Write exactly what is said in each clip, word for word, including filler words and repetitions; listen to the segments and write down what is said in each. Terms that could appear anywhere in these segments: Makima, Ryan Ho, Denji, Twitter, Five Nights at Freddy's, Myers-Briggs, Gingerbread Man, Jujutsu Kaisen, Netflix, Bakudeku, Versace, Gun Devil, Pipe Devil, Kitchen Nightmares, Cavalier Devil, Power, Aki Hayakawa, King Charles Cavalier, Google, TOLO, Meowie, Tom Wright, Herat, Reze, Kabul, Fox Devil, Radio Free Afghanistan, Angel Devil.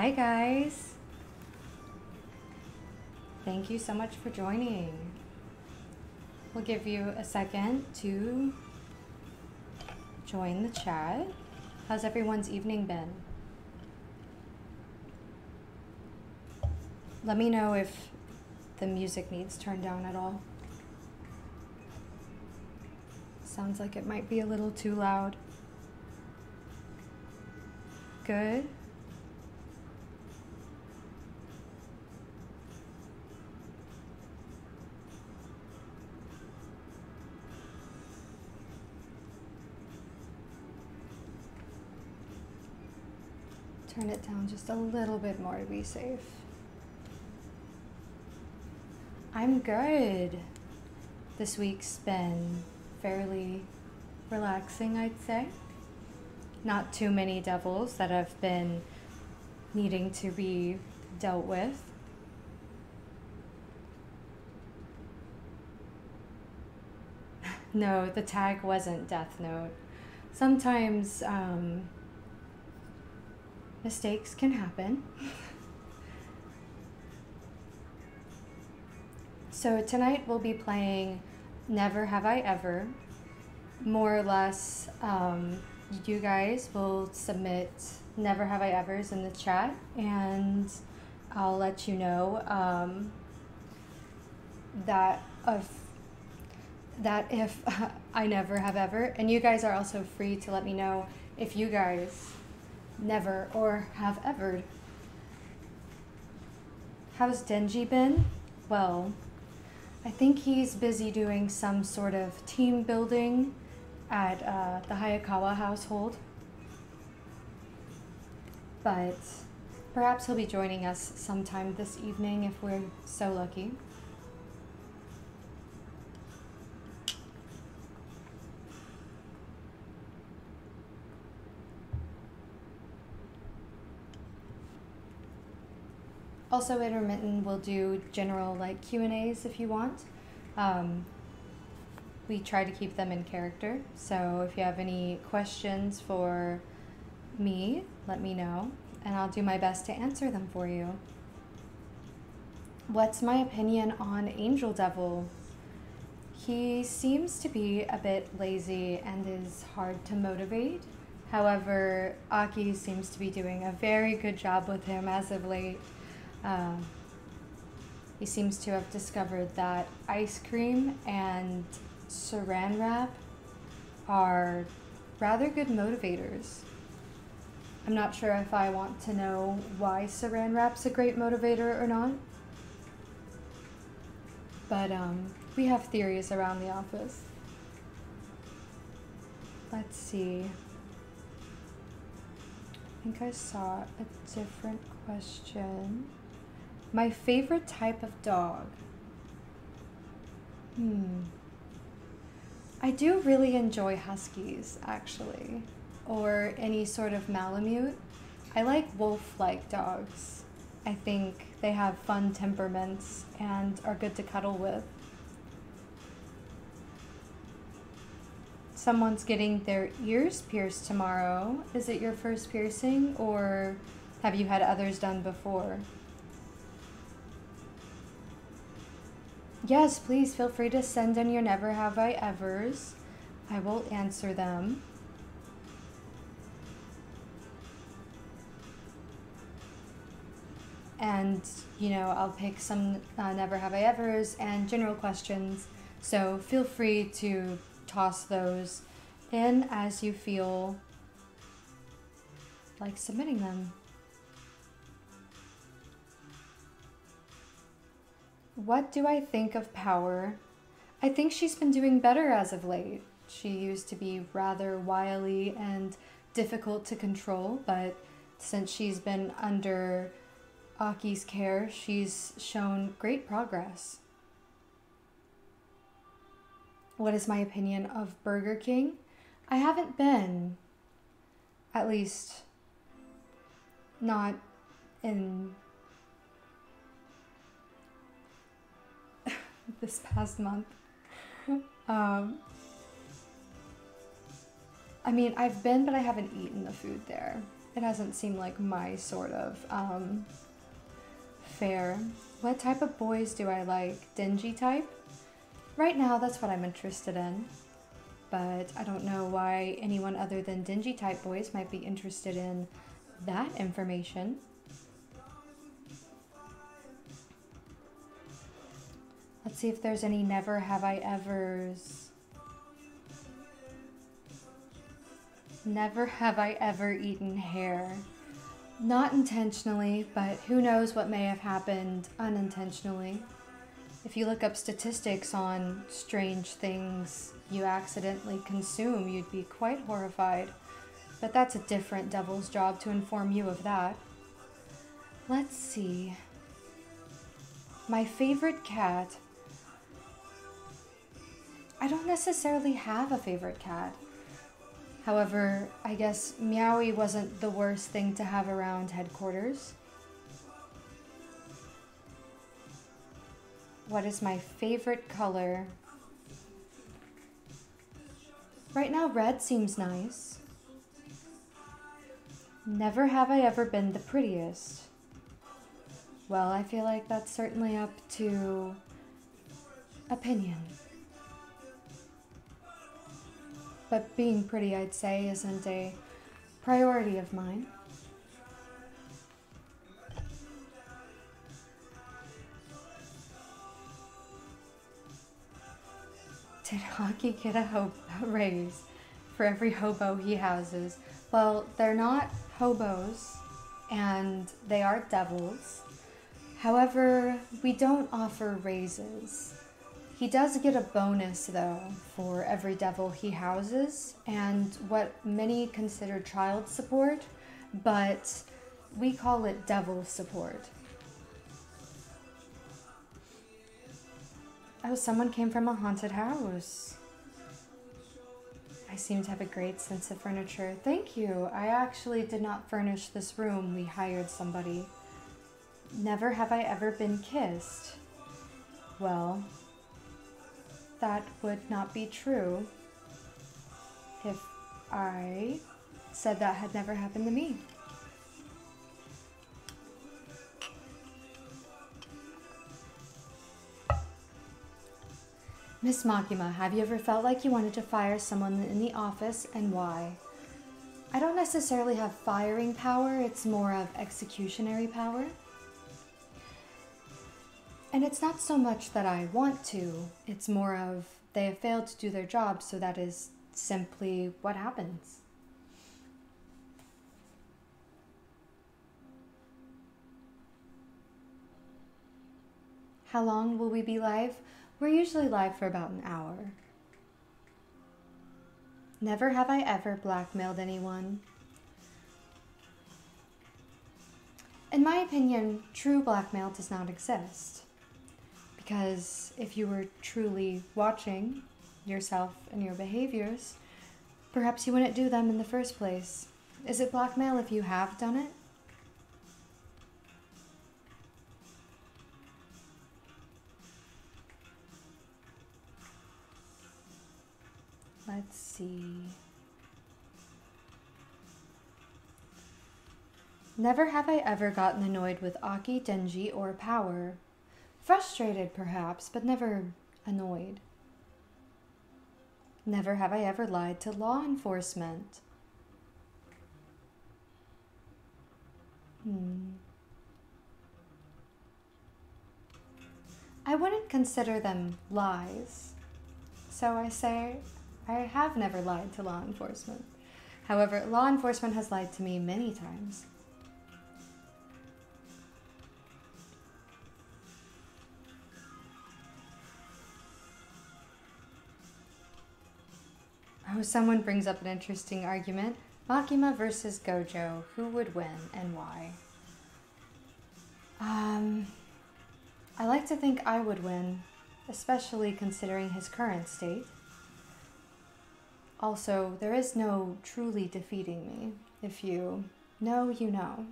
Hi guys. Thank you so much for joining. We'll give you a second to join the chat. How's everyone's evening been? Let me know if the music needs turned down at all. Sounds like it might be a little too loud. Good. Turn it down just a little bit more to be safe. I'm good. This week's been fairly relaxing, I'd say. Not too many devils that have been needing to be dealt with. No, the tag wasn't Death Note. Sometimes um, mistakes can happen. So tonight we'll be playing Never Have I Ever. More or less, um, you guys will submit Never Have I Ever's in the chat, and I'll let you know um, that of that if I never have ever. And you guys are also free to let me know if you guys never or have ever'd. How's Denji been? Well, I think he's busy doing some sort of team building at uh, the Hayakawa household, but perhaps he'll be joining us sometime this evening if we're so lucky. Also intermittent, we'll do general like Q and A's if you want. Um, we try to keep them in character, so if you have any questions for me, let me know, and I'll do my best to answer them for you. What's my opinion on Angel Devil? He seems to be a bit lazy and is hard to motivate. However, Aki seems to be doing a very good job with him as of late. Uh, he seems to have discovered that ice cream and Saran Wrap are rather good motivators. I'm not sure if I want to know why Saran Wrap's a great motivator or not, but um, we have theories around the office. Let's see. I think I saw a different question. My favorite type of dog. Hmm. I do really enjoy huskies, actually, or any sort of Malamute. I like wolf-like dogs. I think they have fun temperaments and are good to cuddle with. Someone's getting their ears pierced tomorrow. Is it your first piercing, or have you had others done before? Yes, please feel free to send in your Never Have I Ever's. I will answer them. And, you know, I'll pick some uh, Never Have I Ever's and general questions. So feel free to toss those in as you feel like submitting them. What do I think of Power? I think she's been doing better as of late. She used to be rather wily and difficult to control, but since she's been under Aki's care, she's shown great progress. What is my opinion of Burger King? I haven't been, at least not in this past month. um, I mean, I've been, but I haven't eaten the food there. It doesn't seem like my sort of um, fare. What type of boys do I like? Denji type? Right now, that's what I'm interested in. But I don't know why anyone other than Denji type boys might be interested in that information. Let's see if there's any never have I evers. Never have I ever eaten hair. Not intentionally, but who knows what may have happened unintentionally. If you look up statistics on strange things you accidentally consume, you'd be quite horrified. But that's a different devil's job to inform you of that. Let's see. My favorite cat. I don't necessarily have a favorite cat. However, I guess Meowie wasn't the worst thing to have around headquarters. What is my favorite color? Right now, red seems nice. Never have I ever been the prettiest. Well, I feel like that's certainly up to opinion. But being pretty, I'd say, isn't a priority of mine. Did Hockey get a, ho a raise for every hobo he houses? Well, they're not hobos, and they are devils. However, we don't offer raises. He does get a bonus, though, for every devil he houses, and what many consider child support, but we call it devil support. Oh, someone came from a haunted house. I seem to have a great sense of furniture. Thank you. I actually did not furnish this room. We hired somebody. Never have I ever been kissed. Well, that would not be true if I said that had never happened to me. Miss Makima, have you ever felt like you wanted to fire someone in the office, and why? I don't necessarily have firing power, it's more of executionary power. And it's not so much that I want to, it's more of they have failed to do their job, so that is simply what happens. How long will we be live? We're usually live for about an hour. Never have I ever blackmailed anyone. In my opinion, true blackmail does not exist. Because if you were truly watching yourself and your behaviors, perhaps you wouldn't do them in the first place. Is it blackmail if you have done it? Let's see. Never have I ever gotten annoyed with Aki, Denji, or Power. Frustrated, perhaps, but never annoyed. Never have I ever lied to law enforcement. Hmm. I wouldn't consider them lies, so I say I have never lied to law enforcement. However, law enforcement has lied to me many times. Oh, someone brings up an interesting argument. Makima versus Gojo. Who would win and why? Um, I like to think I would win, especially considering his current state. Also, there is no truly defeating me. If you know, you know.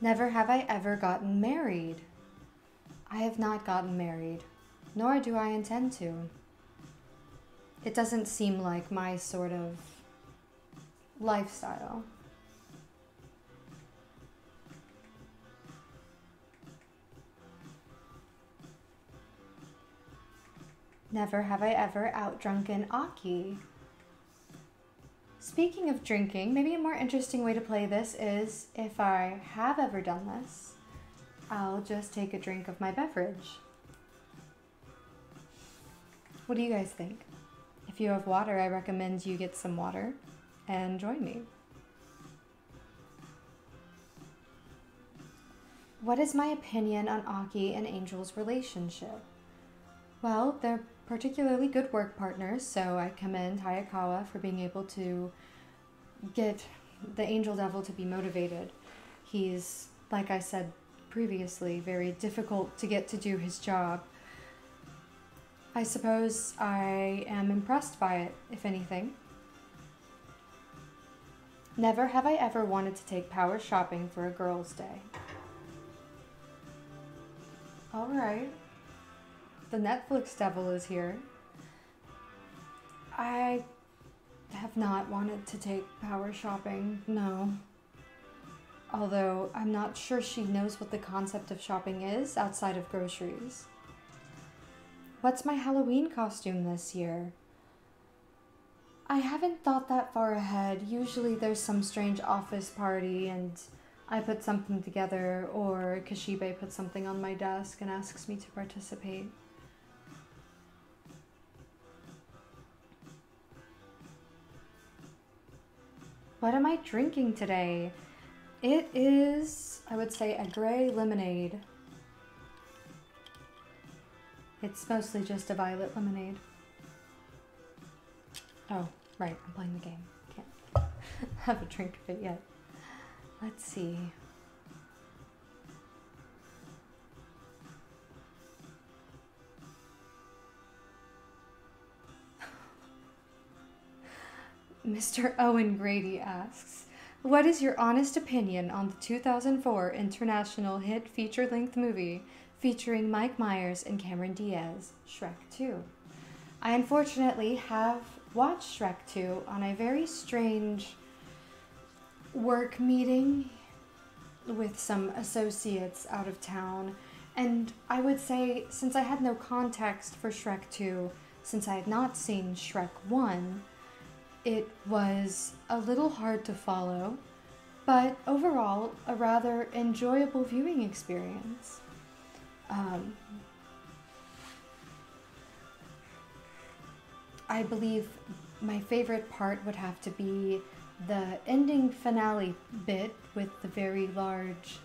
Never have I ever gotten married. I have not gotten married, nor do I intend to. It doesn't seem like my sort of lifestyle. Never have I ever outdrunken Aki. Speaking of drinking, maybe a more interesting way to play this is, if I have ever done this, I'll just take a drink of my beverage. What do you guys think? If you have water, I recommend you get some water and join me. What is my opinion on Aki and Angel's relationship? Well, they're particularly good work partners, so I commend Hayakawa for being able to get the Angel Devil to be motivated. He's, like I said previously, very difficult to get to do his job. I suppose I am impressed by it, if anything. Never have I ever wanted to take Power shopping for a girl's day. All right. The Netflix Devil is here. I have not wanted to take Power shopping, no. Although I'm not sure she knows what the concept of shopping is outside of groceries. What's my Halloween costume this year? I haven't thought that far ahead. Usually there's some strange office party and I put something together, or Kishibe puts something on my desk and asks me to participate. What am I drinking today? It is, I would say, a gray lemonade. It's mostly just a violet lemonade. Oh, right, I'm playing the game. Can't have a drink of it yet. Let's see. Mister Owen Grady asks, what is your honest opinion on the two thousand four international hit feature-length movie featuring Mike Myers and Cameron Diaz, Shrek two? I unfortunately have watched Shrek two on a very strange work meeting with some associates out of town, and I would say, since I had no context for Shrek two, since I had not seen Shrek one, it was a little hard to follow, but overall, a rather enjoyable viewing experience. Um, I believe my favorite part would have to be the ending finale bit with the very large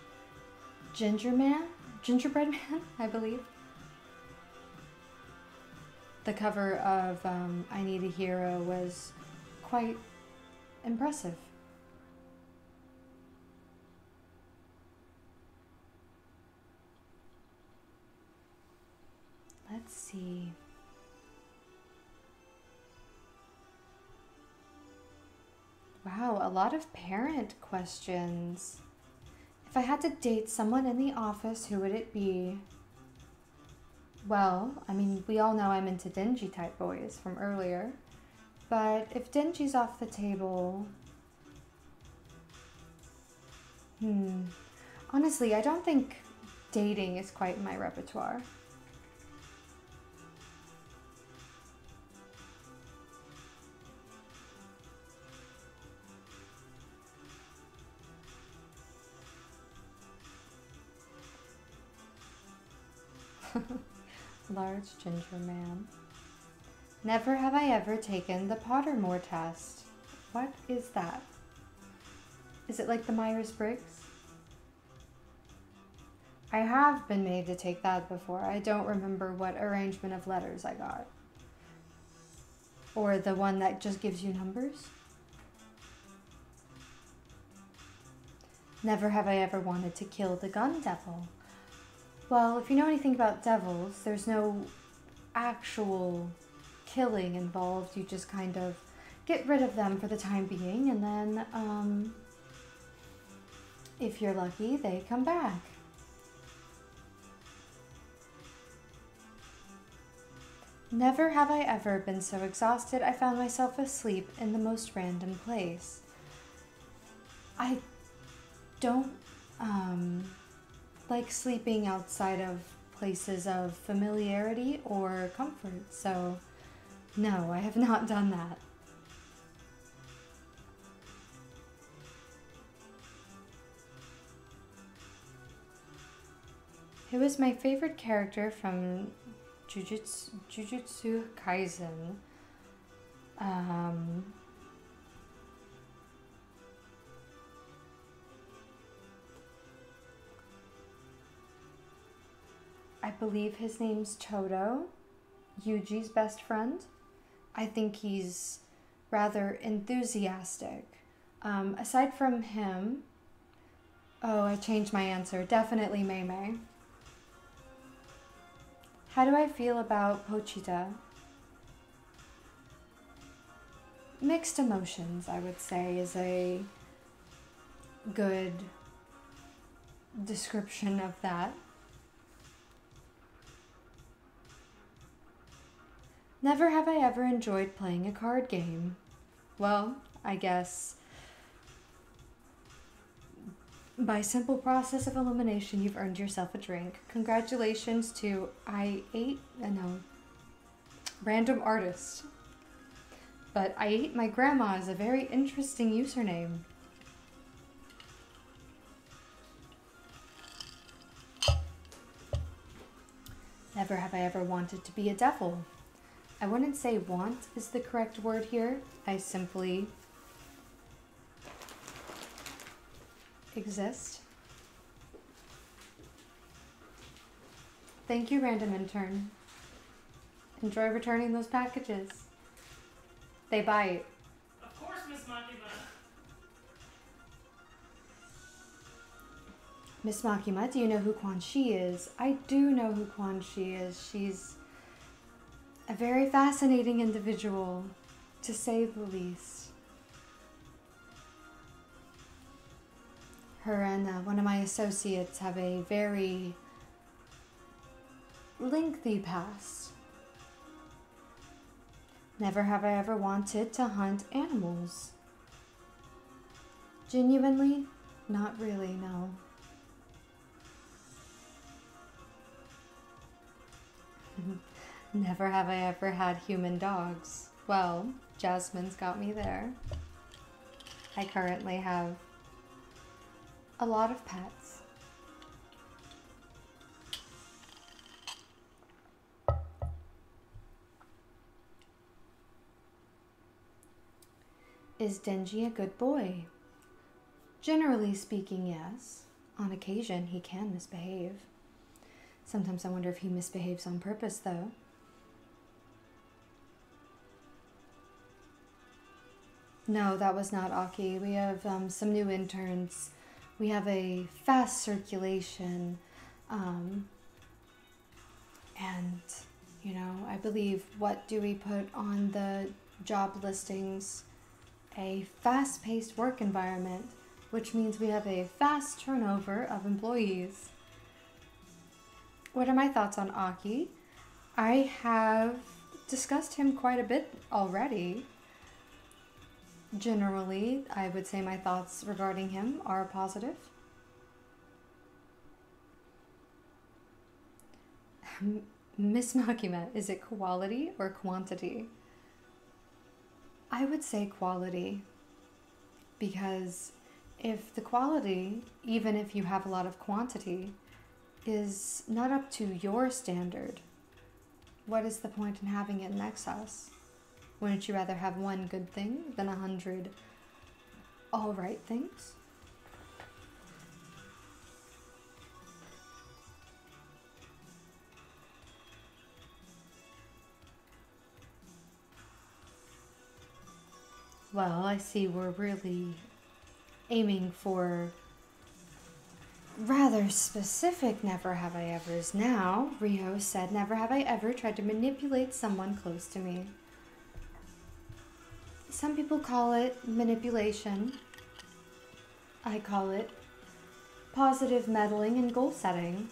ginger man, gingerbread man, I believe. The cover of um, I Need a Hero was quite impressive. Let's see. Wow, a lot of parent questions. If I had to date someone in the office, who would it be? Well, I mean, we all know I'm into Denji type boys from earlier. But if Denji's off the table, hmm, honestly, I don't think dating is quite in my repertoire. Large ginger man. Never have I ever taken the Pottermore test. What is that? Is it like the Myers-Briggs? I have been made to take that before. I don't remember what arrangement of letters I got. Or the one that just gives you numbers. Never have I ever wanted to kill the Gun Devil. Well, if you know anything about devils, there's no actual killing involved. You just kind of get rid of them for the time being, and then um, if you're lucky, they come back. Never have I ever been so exhausted I found myself asleep in the most random place. I don't um, like sleeping outside of places of familiarity or comfort, so no, I have not done that. Who was my favorite character from Jujutsu, Jujutsu Kaisen? Um, I believe his name's Toto, Yuji's best friend. I think he's rather enthusiastic. Um, aside from him, oh, I changed my answer. Definitely Meimei. How do I feel about Pochita? Mixed emotions, I would say, is a good description of that. Never have I ever enjoyed playing a card game. Well, I guess by simple process of elimination, you've earned yourself a drink. Congratulations to I ate, uh, no, random artist. But I ate my grandma is a very interesting username. Never have I ever wanted to be a devil. I wouldn't say want is the correct word here. I simply exist. Thank you, Random Intern. Enjoy returning those packages. They bite. Of course, Miss Makima. Miss Makima, do you know who Quan Shi is? I do know who Quan Shi is. She's a very fascinating individual, to say the least. Her and uh, one of my associates have a very lengthy past. Never have I ever wanted to hunt animals. Genuinely, not really, no. Never have I ever had human dogs. Well, Jasmine's got me there. I currently have a lot of pets. Is Denji a good boy? Generally speaking, yes. On occasion, he can misbehave. Sometimes I wonder if he misbehaves on purpose, though. No, that was not Aki. We have um, some new interns. We have a fast circulation. Um, and, you know, I believe, what do we put on the job listings? A fast-paced work environment, which means we have a fast turnover of employees. What are my thoughts on Aki? I have discussed him quite a bit already. Generally, I would say my thoughts regarding him are positive. Miss Makima, is it quality or quantity? I would say quality, because if the quality, even if you have a lot of quantity, is not up to your standard, what is the point in having it in excess? Wouldn't you rather have one good thing than a hundred all right things? Well, I see we're really aiming for rather specific never have I ever's now. Rio said, never have I ever tried to manipulate someone close to me. Some people call it manipulation. I call it positive meddling and goal setting.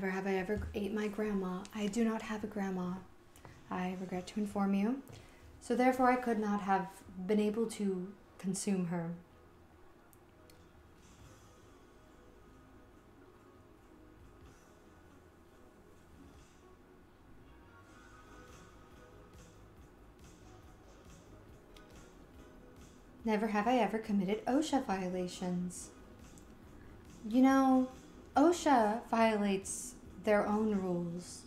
Never have I ever ate my grandma. I do not have a grandma, I regret to inform you. So therefore I could not have been able to consume her. Never have I ever committed OSHA violations. You know, OSHA violates their own rules,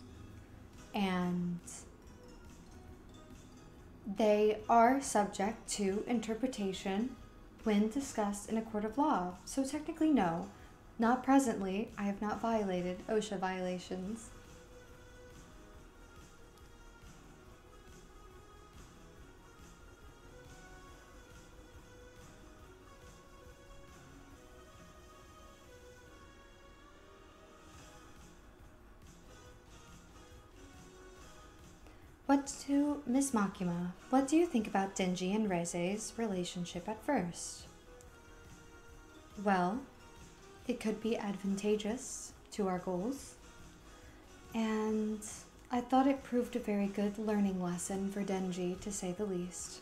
and they are subject to interpretation when discussed in a court of law. So technically, no, not presently. I have not violated OSHA violations. What to Miss Makima, what do you think about Denji and Reze's relationship at first? Well, it could be advantageous to our goals, and I thought it proved a very good learning lesson for Denji, to say the least.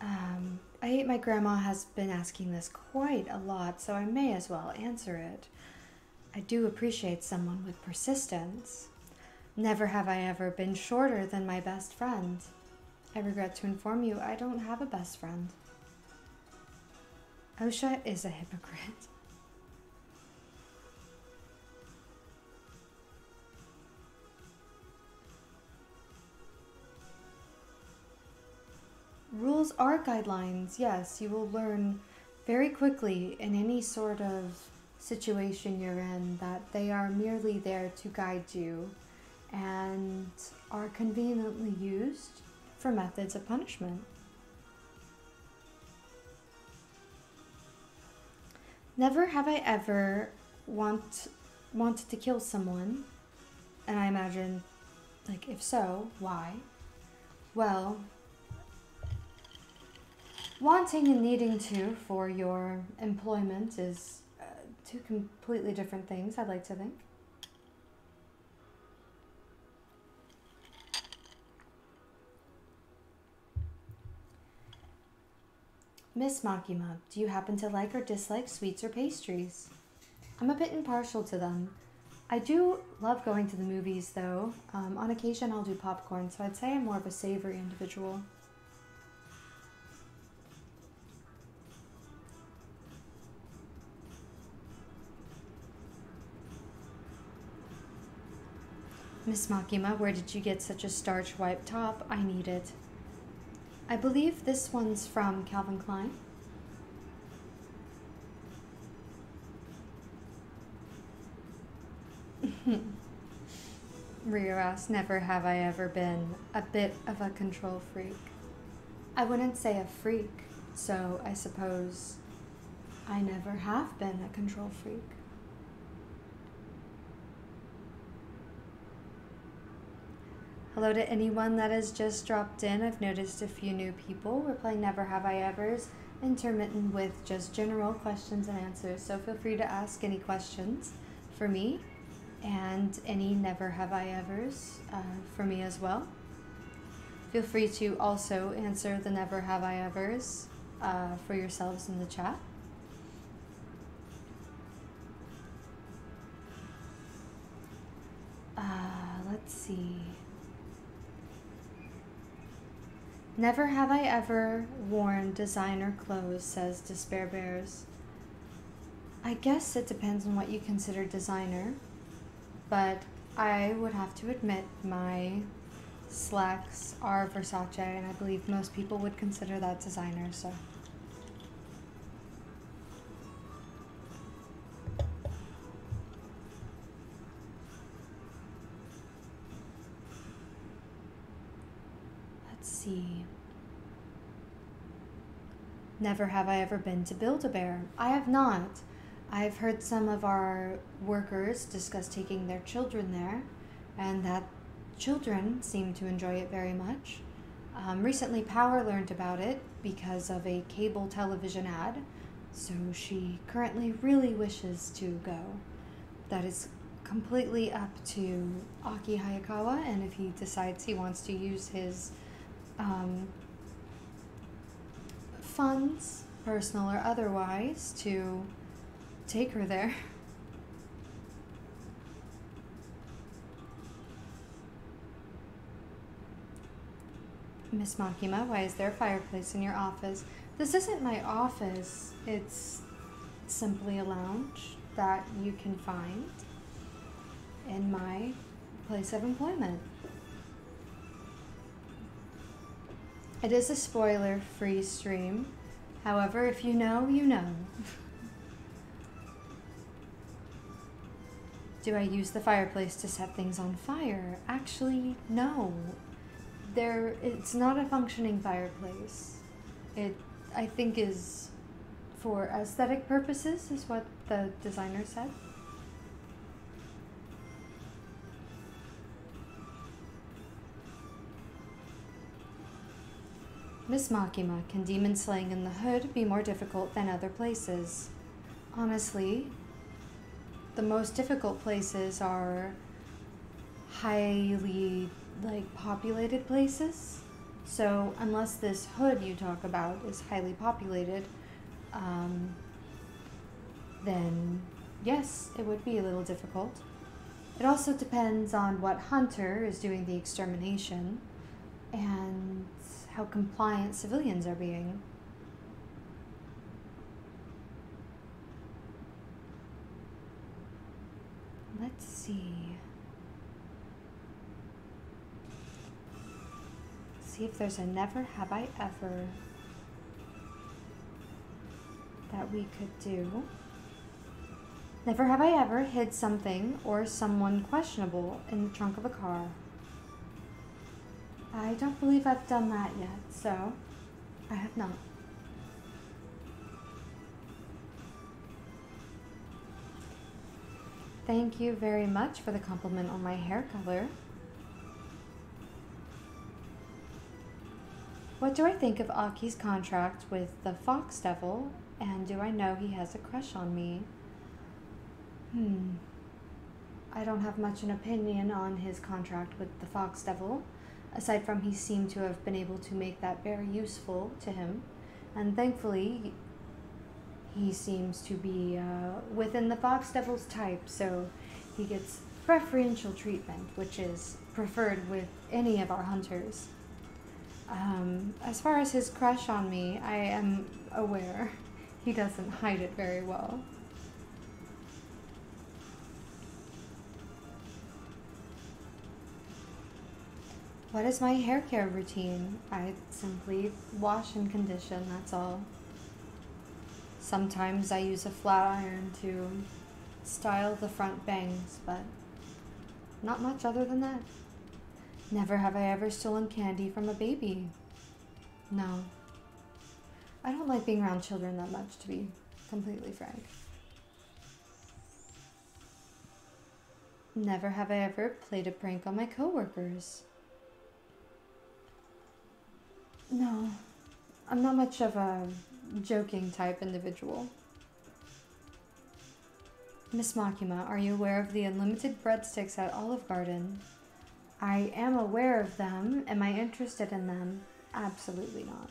Um, I Hate My Grandma has been asking this quite a lot, so I may as well answer it. I do appreciate someone with persistence. Never have I ever been shorter than my best friend. I regret to inform you, I don't have a best friend. OSHA is a hypocrite. Rules are guidelines, yes. You will learn very quickly in any sort of situation you're in that they are merely there to guide you and are conveniently used for methods of punishment. Never have I ever want, wanted to kill someone, and I imagine, like, if so, why? Well, wanting and needing to for your employment is two completely different things, I'd like to think. Miss Makima, do you happen to like or dislike sweets or pastries? I'm a bit impartial to them. I do love going to the movies, though. Um, on occasion, I'll do popcorn, so I'd say I'm more of a savory individual. Miss Makima, where did you get such a starch wipe top? I need it. I believe this one's from Calvin Klein. Rio asks, never have I ever been a bit of a control freak. I wouldn't say a freak, so I suppose I never have been a control freak. Hello to anyone that has just dropped in. I've noticed a few new people. We're playing Never Have I Ever's intermittent with just general questions and answers. So feel free to ask any questions for me and any Never Have I Ever's uh, for me as well. Feel free to also answer the Never Have I Ever's uh, for yourselves in the chat. Uh, let's see. Never have I ever worn designer clothes, says Despair Bears. I guess it depends on what you consider designer, but I would have to admit my slacks are Versace, and I believe most people would consider that designer, so. Let's see. Never have I ever been to Build-A-Bear. I have not. I've heard some of our workers discuss taking their children there, and that children seem to enjoy it very much. Um, recently, Power learned about it because of a cable television ad so she currently really wishes to go. That is completely up to Aki Hayakawa, and if he decides he wants to use his um, funds, personal or otherwise, to take her there. Miss Makima, why is there a fireplace in your office? This isn't my office. It's simply a lounge that you can find in my place of employment. It is a spoiler-free stream. However, if you know, you know. Do I use the fireplace to set things on fire? Actually, no. There, it's not a functioning fireplace. It, I think, is for aesthetic purposes, is what the designer said. Miss Makima, can demon slaying in the hood be more difficult than other places? Honestly, the most difficult places are highly, like, populated places. So unless this hood you talk about is highly populated, um, then yes, it would be a little difficult. It also depends on what hunter is doing the extermination and how compliant civilians are being. Let's see. See if there's a never have I ever that we could do. Never have I ever hid something or someone questionable in the trunk of a car. I don't believe I've done that yet, so I have not. Thank you very much for the compliment on my hair color. What do I think of Aki's contract with the Fox Devil, and do I know he has a crush on me? Hmm. I don't have much an opinion on his contract with the Fox Devil, aside from he seemed to have been able to make that very useful to him, and thankfully he seems to be uh, within the Fox Devil's type, so he gets preferential treatment, which is preferred with any of our hunters. Um, as far as his crush on me, I am aware. He doesn't hide it very well. What is my hair care routine? I simply wash and condition, that's all. Sometimes I use a flat iron to style the front bangs, but not much other than that. Never have I ever stolen candy from a baby. No. I don't like being around children that much, to be completely frank. Never have I ever played a prank on my coworkers. No. I'm not much of a joking type individual. Miss Makima, are you aware of the unlimited breadsticks at Olive Garden? I am aware of them. Am I interested in them? Absolutely not.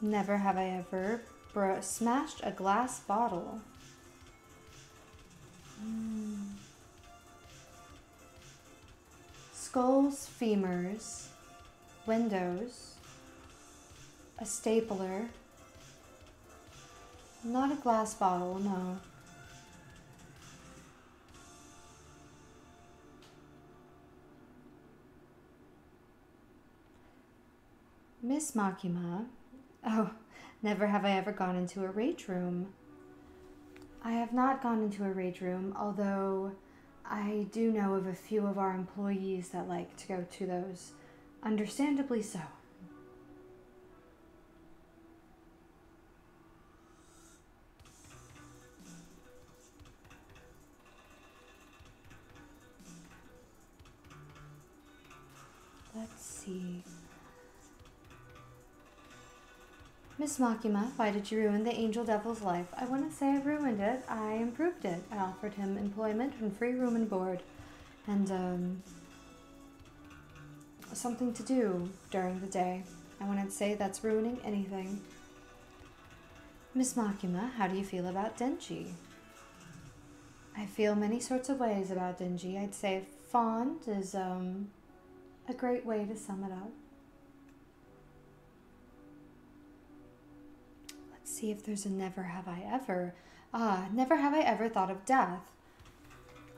Never have I ever bro- smashed a glass bottle. Mm. Skulls, femurs, windows, a stapler. Not a glass bottle, no. Miss Makima. Oh, never have I ever gone into a rage room. I have not gone into a rage room, although I do know of a few of our employees that like to go to those. Understandably so. Let's see. Miss Makima, why did you ruin the Angel Devil's life? I wouldn't say I ruined it. I improved it. I offered him employment and free room and board. And, um... something to do during the day. I wouldn't say that's ruining anything. Miss Makima, how do you feel about Denji? I feel many sorts of ways about Denji. I'd say fond is, um... a great way to sum it up. Let's see if there's a never have I ever. Ah, never have I ever thought of death.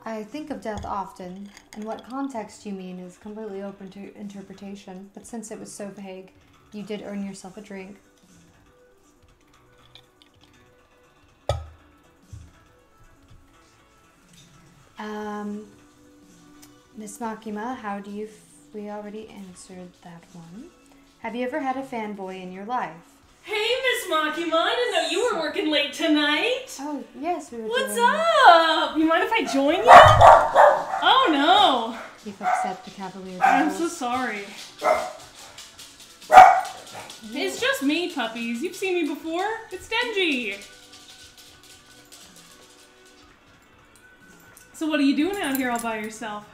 I think of death often, and what context you mean is completely open to interpretation, but since it was so vague, you did earn yourself a drink. Um, Miss Makima, how do you feel? We already answered that one. Have you ever had a fanboy in your life? Hey, Miss Makima, I didn't know you were working late tonight. Oh, yes, we were. What's up? That. You mind if I join you? Oh, no. You've upset the Cavalier Devil. I'm so sorry. It's just me, puppies. You've seen me before. It's Denji. So what are you doing out here all by yourself?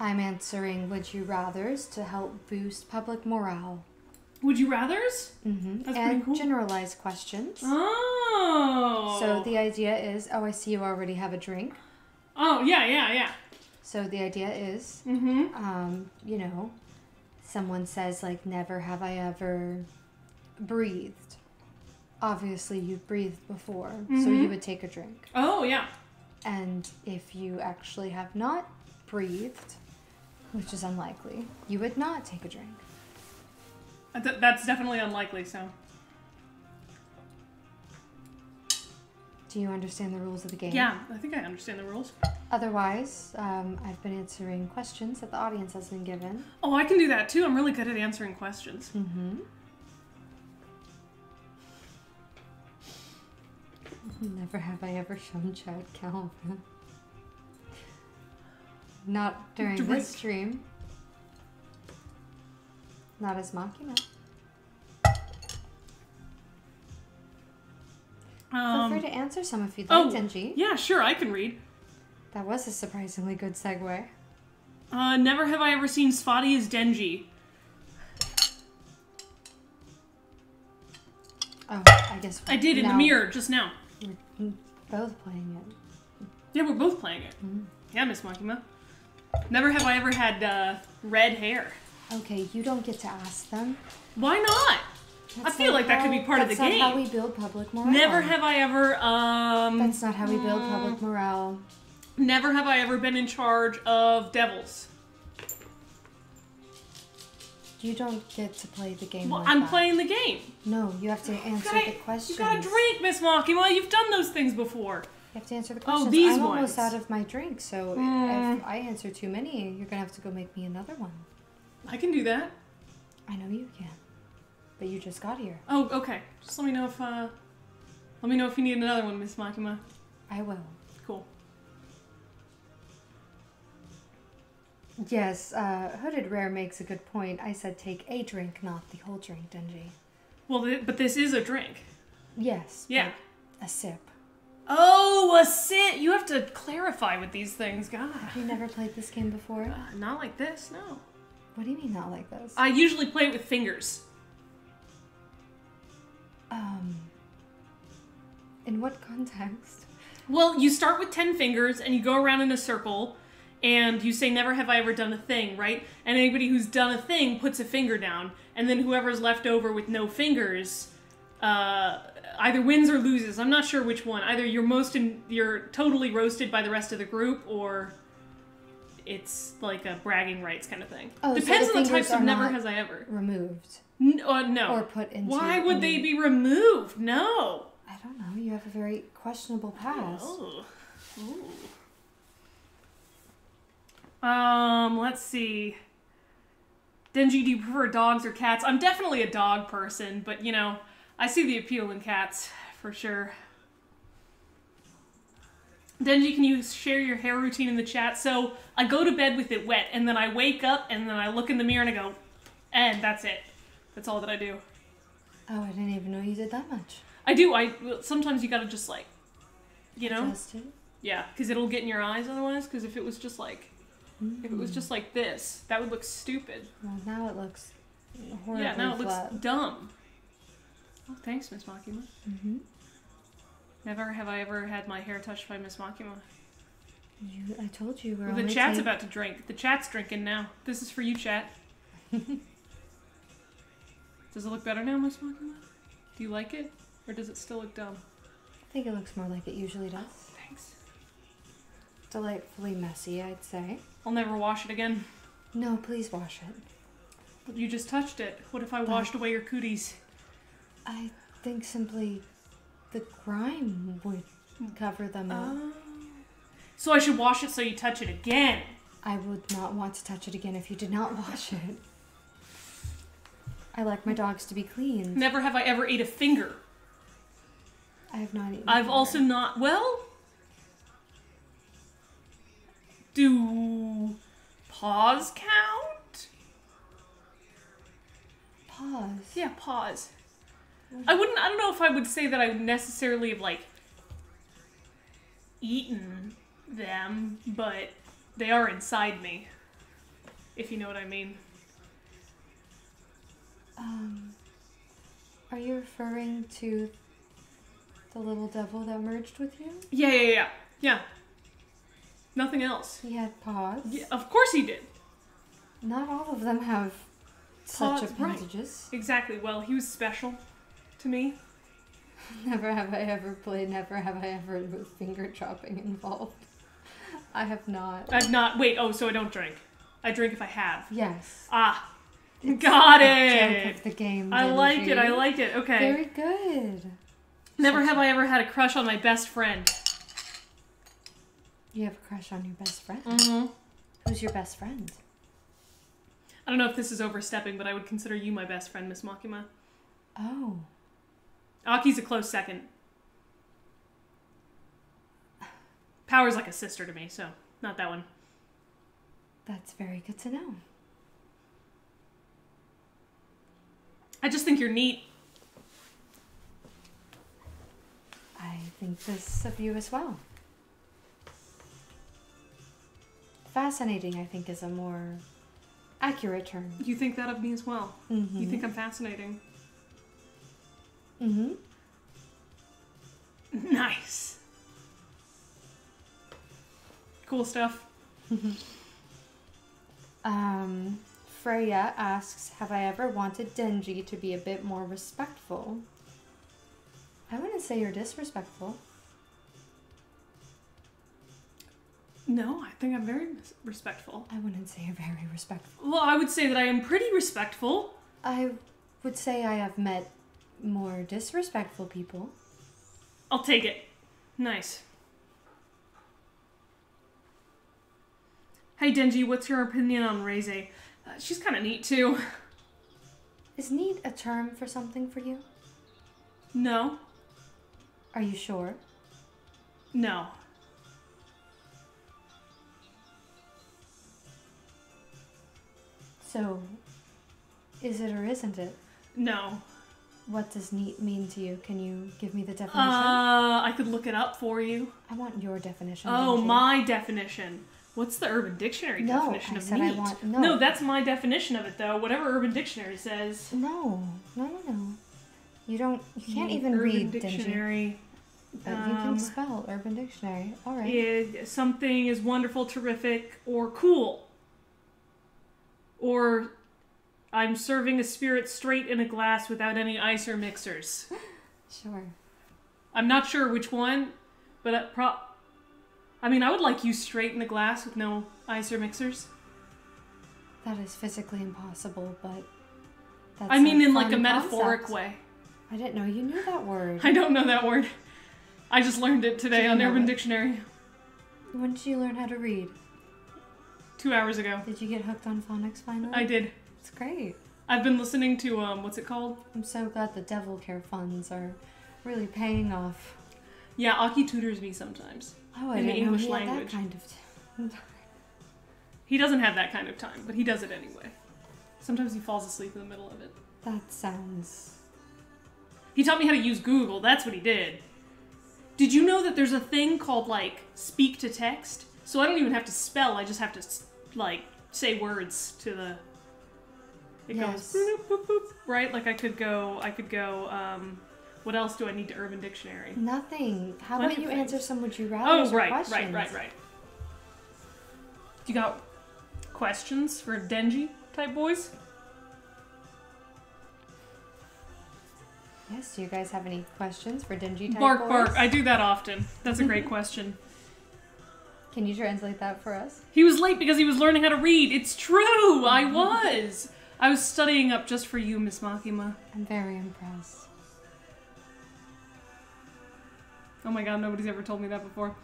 I'm answering would you rathers to help boost public morale. Would you rathers? Mm-hmm. That's and pretty cool. Generalized questions. Oh. So the idea is, oh, I see you already have a drink. Oh, yeah, yeah, yeah. So the idea is, mm-hmm. um, you know, someone says, like, never have I ever breathed. Obviously, you've breathed before, mm-hmm. so you would take a drink. Oh, yeah. And if you actually have not breathed, which is unlikely, you would not take a drink. That's definitely unlikely, so. Do you understand the rules of the game? Yeah, I think I understand the rules. Otherwise, um, I've been answering questions that the audience has been given. Oh, I can do that too. I'm really good at answering questions. Mm-hmm. Never have I ever shown child Calvin. Not during Drink. This stream. Not as Makima. Um, Feel free to answer some if you'd like, oh, Denji. Yeah, sure, I can read. That was a surprisingly good segue. Uh, never have I ever seen Spotty as Denji. Oh, I guess I did in the mirror just now. We're both playing it. Yeah, we're both playing it. Mm. Yeah, Miss Makima. Never have I ever had uh, red hair. Okay, you don't get to ask them. Why not? That's I feel like how, that could be part of the game. That's not how we build public morale. Never have I ever... Um, that's not how we build public morale. Never have I ever been in charge of devils. You don't get to play the game well, like I'm that. playing the game. No, you have to answer gotta, the questions. You gotta drink, Miss Makima. You've done those things before. You have to answer the questions. Oh, these I'm ones. almost out of my drink, so mm. if I answer too many, you're going to have to go make me another one. I can do that. I know you can. But you just got here. Oh, okay. Just let me know if, uh... Let me know if you need another one, Miss Makima. I will. Cool. Yes, uh, Hooded Rare makes a good point. I said take a drink, not the whole drink, Denji. Well, th but this is a drink. Yes. Yeah. A sip. Oh, a sit. You have to clarify with these things, God. Have you never played this game before? Uh, not like this, no. What do you mean, not like this? I usually play it with fingers. Um. In what context? Well, you start with ten fingers, and you go around in a circle, and you say, never have I ever done a thing, right? And anybody who's done a thing puts a finger down, and then whoever's left over with no fingers, uh... either wins or loses. I'm not sure which one. Either you're most in, you're totally roasted by the rest of the group, or it's like a bragging rights kind of thing. Oh, depends so the on the types of never has I ever. Removed. No, uh, no. Or put into. Why would any... they be removed? No. I don't know. You have a very questionable past. Oh. Ooh. Um. Let's see. Denji, do you prefer dogs or cats? I'm definitely a dog person, but you know. I see the appeal in cats, for sure. Denji, can you share your hair routine in the chat? So I go to bed with it wet, and then I wake up, and then I look in the mirror, and I go, and that's it. That's all that I do. Oh, I didn't even know you did that much. I do. I sometimes you gotta just like, you know, adjust it. Yeah, because it'll get in your eyes otherwise. Because if it was just like, mm. if it was just like this, that would look stupid. Well, now it looks horribly yeah, now it flat. Looks dumb. Oh, thanks, Miss Makima. Mm-hmm. Never have I ever had my hair touched by Miss Makima. You, I told you. We're well, the chat's tape. About to drink. The chat's drinking now. This is for you, chat. Does it look better now, Miss Makima? Do you like it, or does it still look dumb? I think it looks more like it usually does. Oh, thanks. Delightfully messy, I'd say. I'll never wash it again. No, please wash it. But you just touched it. What if I but washed away your cooties? I think simply the grime would cover them up. Oh. So I should wash it so you touch it again. I would not want to touch it again if you did not wash it. I like my dogs to be clean. Never have I ever ate a finger. I have not eaten I've a also not... Well... Do... Paws count? Paws? Yeah, paws. I wouldn't... I don't know if I would say that I would necessarily have, like, eaten them, but they are inside me. If you know what I mean. Um, are you referring to the little devil that merged with you? Yeah, yeah, yeah. Yeah. Nothing else. He had paws. Yeah, of course he did. Not all of them have paws, such appendages. Right. Exactly. Well, he was special to me. Never have I ever played, never have I ever with finger chopping involved. I have not. I've not. Wait, oh, so I don't drink. I drink if I have. Yes. Ah. It's Got it! Of the game, I liked it, I liked it. Okay. Very good. Never Such have I ever had a crush on my best friend. You have a crush on your best friend? Mm-hmm. Who's your best friend? I don't know if this is overstepping, but I would consider you my best friend, Miss Makima. Oh. Aki's a close second. Power's like a sister to me, so not that one. That's very good to know. I just think you're neat. I think this of you as well. Fascinating, I think, is a more accurate term. You think that of me as well? Mm-hmm. You think I'm fascinating? Mm-hmm. Nice. Cool stuff. um... Freya asks, have I ever wanted Denji to be a bit more respectful? I wouldn't say you're disrespectful. No, I think I'm very respectful. I wouldn't say you're very respectful. Well, I would say that I am pretty respectful. I would say I have met more disrespectful people. I'll take it. Nice. Hey Denji, what's your opinion on Reze? Uh, she's kind of neat, too. Is neat a term for something for you? No. Are you sure? No. So, is it or isn't it? No. What does neat mean to you? Can you give me the definition? Uh, I could look it up for you. I want your definition. Oh, my definition. What's the Urban Dictionary no, definition I of said neat? I want, no. no, that's my definition of it, though. Whatever Urban Dictionary says. No, no, no, no. You don't. You can't even Urban read Dictionary. Denji, but um, you can spell Urban Dictionary. All right. Is, something is wonderful, terrific, or cool. Or, I'm serving a spirit straight in a glass without any ice or mixers. Sure. I'm not sure which one, but uh, pro. I mean, I would like you straight in the glass with no ice or mixers. That is physically impossible, but that's I mean in like a metaphoric concept. Way. I didn't know you knew that word. I don't know that word. I just learned it today on Urban it? Dictionary. When did you learn how to read? Two hours ago. Did you get hooked on phonics finally? I did. It's great. I've been listening to, um, what's it called? I'm so glad the devil care funds are really paying off. Yeah, Aki tutors me sometimes. Oh, I in the English know he language. Had that kind of time. He doesn't have that kind of time, but he does it anyway. Sometimes he falls asleep in the middle of it. That sounds... He taught me how to use Google. That's what he did. Did you know that there's a thing called, like, speak to text? So I don't even have to spell. I just have to, like, say words to the... It yes. goes, boop, boop, boop, right? Like, I could go, I could go, um... What else do I need to Urban Dictionary? Nothing. How Plenty about you answer some Would You Rather questions? Oh, right, questions? right, right, right. You got questions for Denji type boys? Yes, do you guys have any questions for Denji type bark, boys? Bark, bark. I do that often. That's a great question. Can you translate that for us? He was late because he was learning how to read. It's true! I was! I was studying up just for you, Miss Makima. I'm very impressed. Oh my god, nobody's ever told me that before.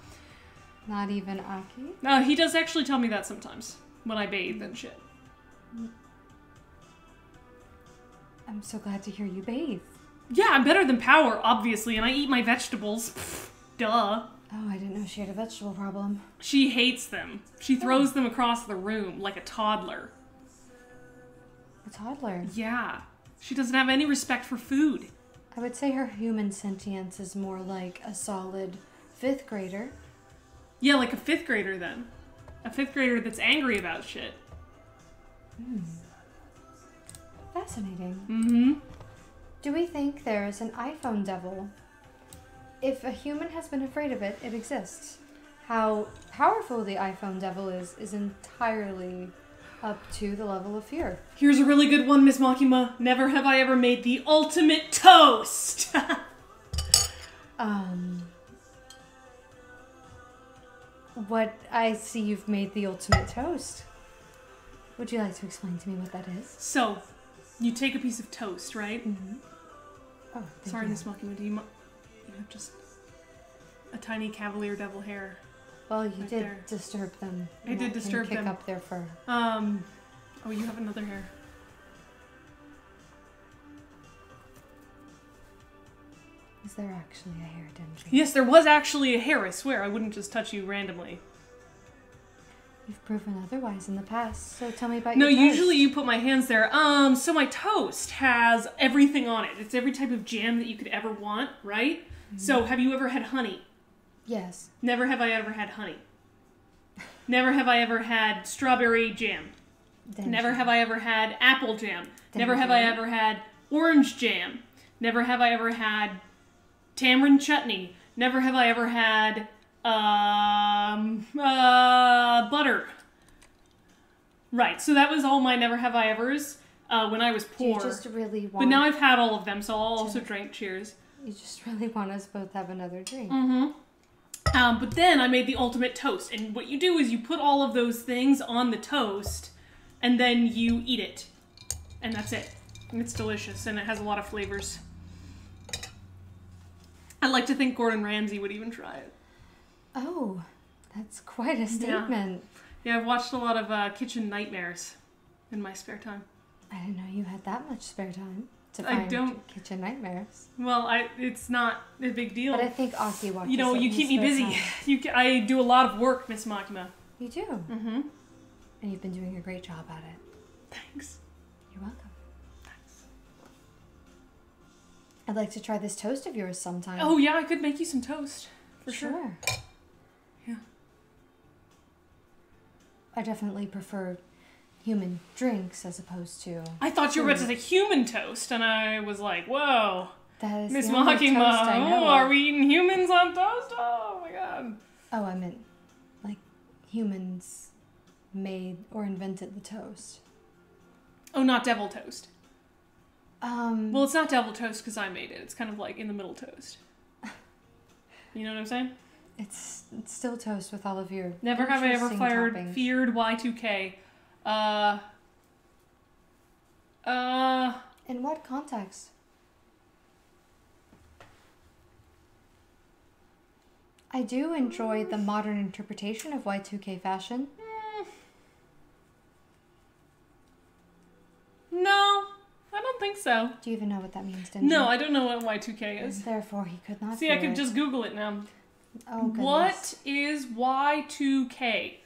Not even Aki? No, he does actually tell me that sometimes. When I bathe and shit. I'm so glad to hear you bathe. Yeah, I'm better than Power, obviously, and I eat my vegetables. Pfft, duh. Oh, I didn't know she had a vegetable problem. She hates them. She throws oh. them across the room like a toddler. A toddler? Yeah. She doesn't have any respect for food. I would say her human sentience is more like a solid fifth grader. Yeah, like a fifth grader then. A fifth grader that's angry about shit. Mm. Fascinating. Mm-hmm. Do we think there is an iPhone devil? If a human has been afraid of it, it exists. How powerful the iPhone devil is, is entirely... up to the level of fear. Here's a really good one, Miss Makima. Never have I ever made the ultimate toast! um... What? I see you've made the ultimate toast. Would you like to explain to me what that is? So, you take a piece of toast, right? Mm-hmm. Oh, sorry, Miss Makima, do you, mo you have just a tiny Cavalier Devil hair? Well, you right did there. disturb them. I did disturb them. Pick up their fur. Um, oh, you have another hair. Is there actually a hair, Denji? Yes, there was actually a hair, I swear. I wouldn't just touch you randomly. You've proven otherwise in the past, so tell me about no, your No, usually you put my hands there. Um, so my toast has everything on it. It's every type of jam that you could ever want, right? Mm. So have you ever had honey? Yes. Never have I ever had honey. Never have I ever had strawberry jam. Denji. Never have I ever had apple jam. Denji. Never have I ever had orange jam. Never have I ever had tamarind chutney. Never have I ever had um, uh, butter. Right, so that was all my never have I ever's uh, when I was poor. You just really want... But now I've had all of them, so I'll also drink. Cheers. You just really want us both to have another drink. Mm-hmm. Um, but then I made the ultimate toast, and what you do is you put all of those things on the toast, and then you eat it, and that's it. And it's delicious, and it has a lot of flavors. I like to think Gordon Ramsay would even try it. Oh, that's quite a statement. Yeah, yeah I've watched a lot of uh, Kitchen Nightmares in my spare time. I didn't know you had that much spare time. I don't Kitchen Nightmares. Well, I it's not a big deal. But I think Aki watches. You know, you keep me busy. You I do a lot of work, Miss Makima. You do. Mm-hmm. And you've been doing a great job at it. Thanks. You're welcome. Thanks. I'd like to try this toast of yours sometime. Oh yeah, I could make you some toast for sure. Sure. Yeah. I definitely prefer human drinks as opposed to... I thought you were about to say human toast, and I was like, whoa. That is Miss Makima, oh, are we eating humans on toast? Oh my god. Oh, I meant, like, humans made or invented the toast. Oh, not devil toast. Um. Well, it's not devil toast because I made it. It's kind of like in the middle toast. You know what I'm saying? It's, it's still toast with all of your Never have I ever fired, feared Y two K. Uh, uh... In what context? I do enjoy the modern interpretation of Y two K fashion. Mm. No, I don't think think so. Do you even know what that means, Denji? No, I don't know what Y two K is. Therefore, he could not. See, I could just Google it now. Oh, goodness. What is Y two K?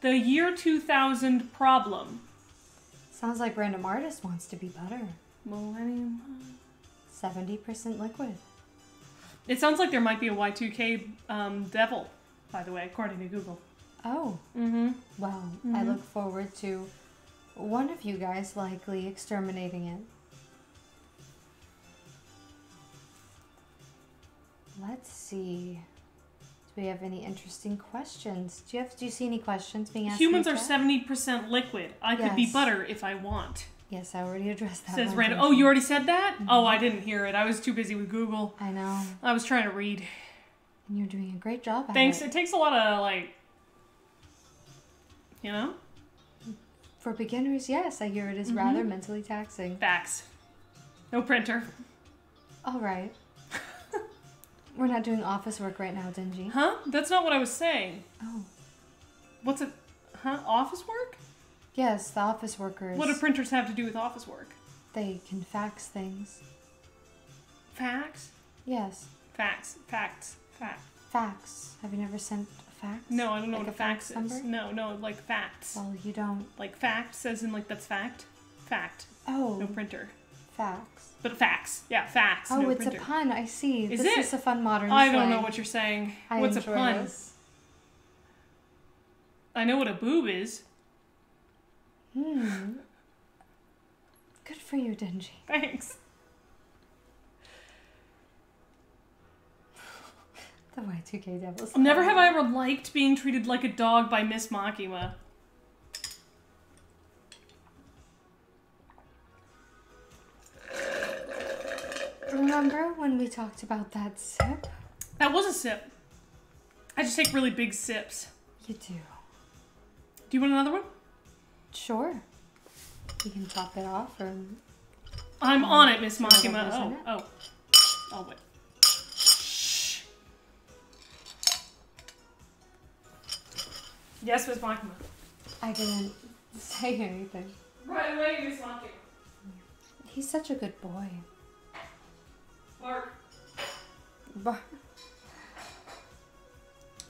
The year two thousand problem. Sounds like Random Artist wants to be butter. Millennium. seventy percent liquid. It sounds like there might be a Y two K um, devil, by the way, according to Google. Oh. Mm-hmm. Well, mm-hmm. I look forward to one of you guys likely exterminating it. Let's see. Do we have any interesting questions? Do you have? Do you see any questions being asked? Humans are seventy percent liquid. I yes. could be butter if I want. Yes, I already addressed that. Says one random. Oh, you already said that? Mm-hmm. Oh, I didn't hear it. I was too busy with Google. I know. I was trying to read. And you're doing a great job. At Thanks. It. it takes a lot of like, you know. For beginners, yes, I hear it is mm-hmm. rather mentally taxing. Facts. No printer. All right. We're not doing office work right now, Denji. Huh? That's not what I was saying. Oh. What's it? Huh? Office work? Yes, the office workers. What do printers have to do with office work? They can fax things. Fax? Yes. Fax. Fax. Fax. Fax. Have you never sent a fax? No, I don't know like what a fax, fax is. Number? No, no, like facts. Well, you don't. Like facts as in like that's fact? Fact. Oh. No printer. Fax. But fax. Yeah, fax. Oh, no it's printer. a pun. I see. Is this it? is a fun modern I don't slang. know what you're saying. I What's a pun? This. I know what a boob is. Hmm. Good for you, Denji. Thanks. The Y two K devils. Never have I ever liked being treated like a dog by Miss Makima. Remember when we talked about that sip? That was a sip. I just take really big sips. You do. Do you want another one? Sure. You can chop it off or... I'm um, on it, Miss Makima. Oh, oh. Oh, wait. Shh. Yes, Miss Makima. I didn't say anything. Right away, Miss Makima. He's such a good boy. Bark. Bark.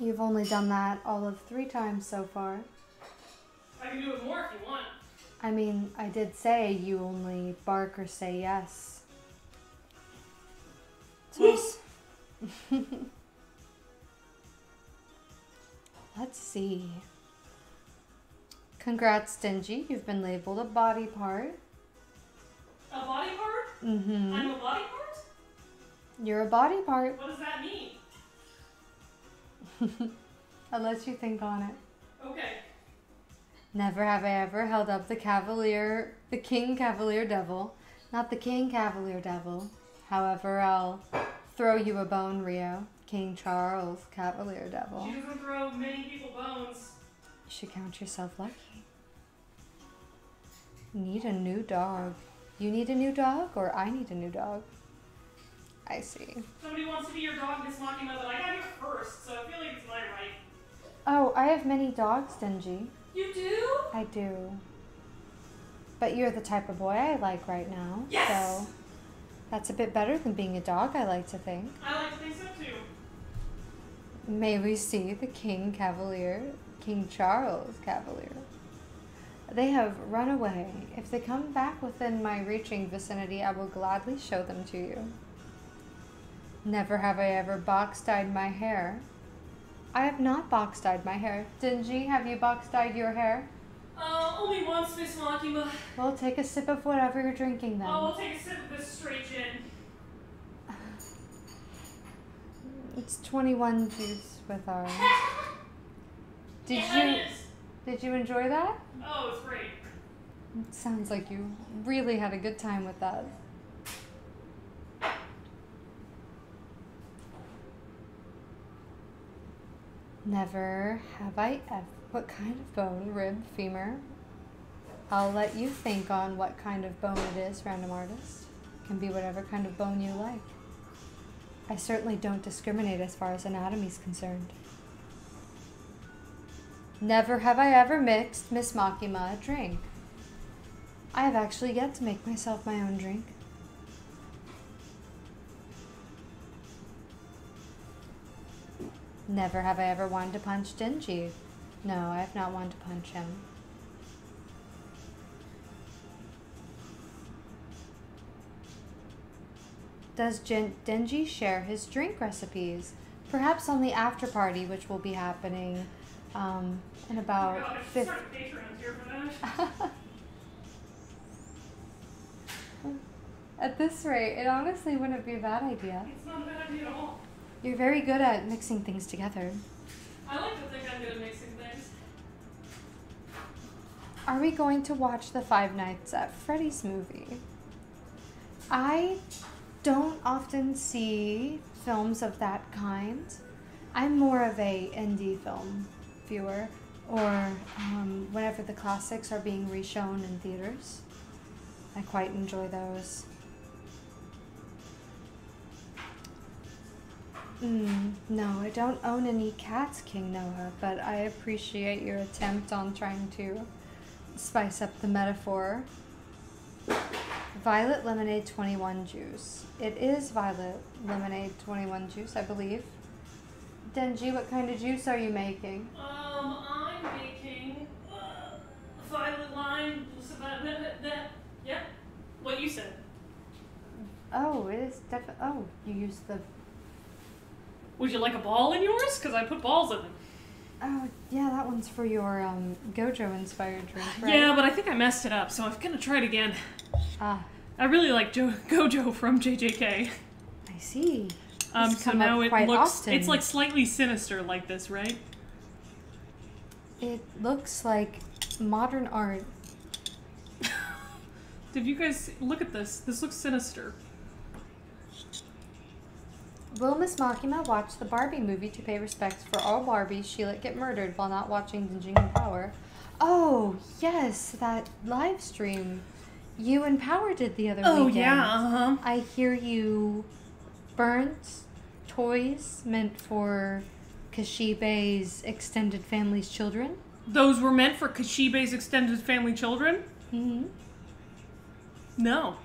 You've only done that all of three times so far. I can do it more if you want. I mean, I did say you only bark or say yes. Yes. Let's see. Congrats, Denji. You've been labeled a body part. A body part? Mm-hmm. I'm a body part? You're a body part. What does that mean? I'll let you think on it. Okay. Never have I ever held up the Cavalier, the King Cavalier Devil. Not the King Cavalier Devil. However, I'll throw you a bone, Rio. King Charles Cavalier Devil. She doesn't throw many people bones. You should count yourself lucky. Need a new dog. You need a new dog or I need a new dog? I see. Somebody wants to be your dog, Miss Makima, but I got you first, so I feel like it's my right. Oh, I have many dogs, Denji. You do? I do. But you're the type of boy I like right now. Yes! So that's a bit better than being a dog, I like to think. I like to think so, too. May we see the King Cavalier, King Charles Cavalier. They have run away. If they come back within my reaching vicinity, I will gladly show them to you. Never have I ever box-dyed my hair. I have not box-dyed my hair. Denji, have you box-dyed your hair? Uh, only once, Miss Makima. Well, take a sip of whatever you're drinking, then. Oh, I'll take a sip of this straight gin. It's twenty-one juice with our... Did yeah, you? It is. Did you enjoy that? Oh, it's great. It sounds like you really had a good time with that. Never have I ever. What kind of bone? Rib, femur? I'll let you think on what kind of bone it is, Random Artist. It can be whatever kind of bone you like. I certainly don't discriminate as far as anatomy is concerned. Never have I ever mixed Miss Makima a drink. I have actually yet to make myself my own drink. Never have I ever wanted to punch Denji. No, I have not wanted to punch him. Does Gen- Denji share his drink recipes? Perhaps on the after party, which will be happening um, in about fifty. At this rate, it honestly wouldn't be a bad idea. It's not a bad idea at all. You're very good at mixing things together. I like to think I'm good at mixing things. Are we going to watch the Five Nights at Freddy's movie? I don't often see films of that kind. I'm more of a indie film viewer, or um, whenever the classics are being reshown in theaters. I quite enjoy those. Mm, no, I don't own any cats, King Noah, but I appreciate your attempt on trying to spice up the metaphor. Violet Lemonade twenty-one Juice. It is Violet Lemonade twenty-one Juice, I believe. Denji, what kind of juice are you making? Um, I'm making uh, Violet Lime, that, that, that, yeah, what you said. Oh, it is definitely, oh, you used the... Would you like a ball in yours? Because I put balls in them. Oh, yeah, that one's for your um, Gojo-inspired drink, right? Yeah, but I think I messed it up, so I'm going to try it again. Ah. I really like jo Gojo from J J K. I see. Um, so now it looks... Often. It's, like, slightly sinister like this, right? It looks like modern art. Did you guys... Look at this. This looks sinister. Will Miss Makima watch the Barbie movie to pay respects for all Barbies she let get murdered while not watching Denji and Power? Oh, yes, that live stream you and Power did the other oh, weekend. Oh, yeah, uh-huh. I hear you burnt toys meant for Kishibe's extended family's children. Those were meant for Kishibe's extended family children? Mm-hmm. No,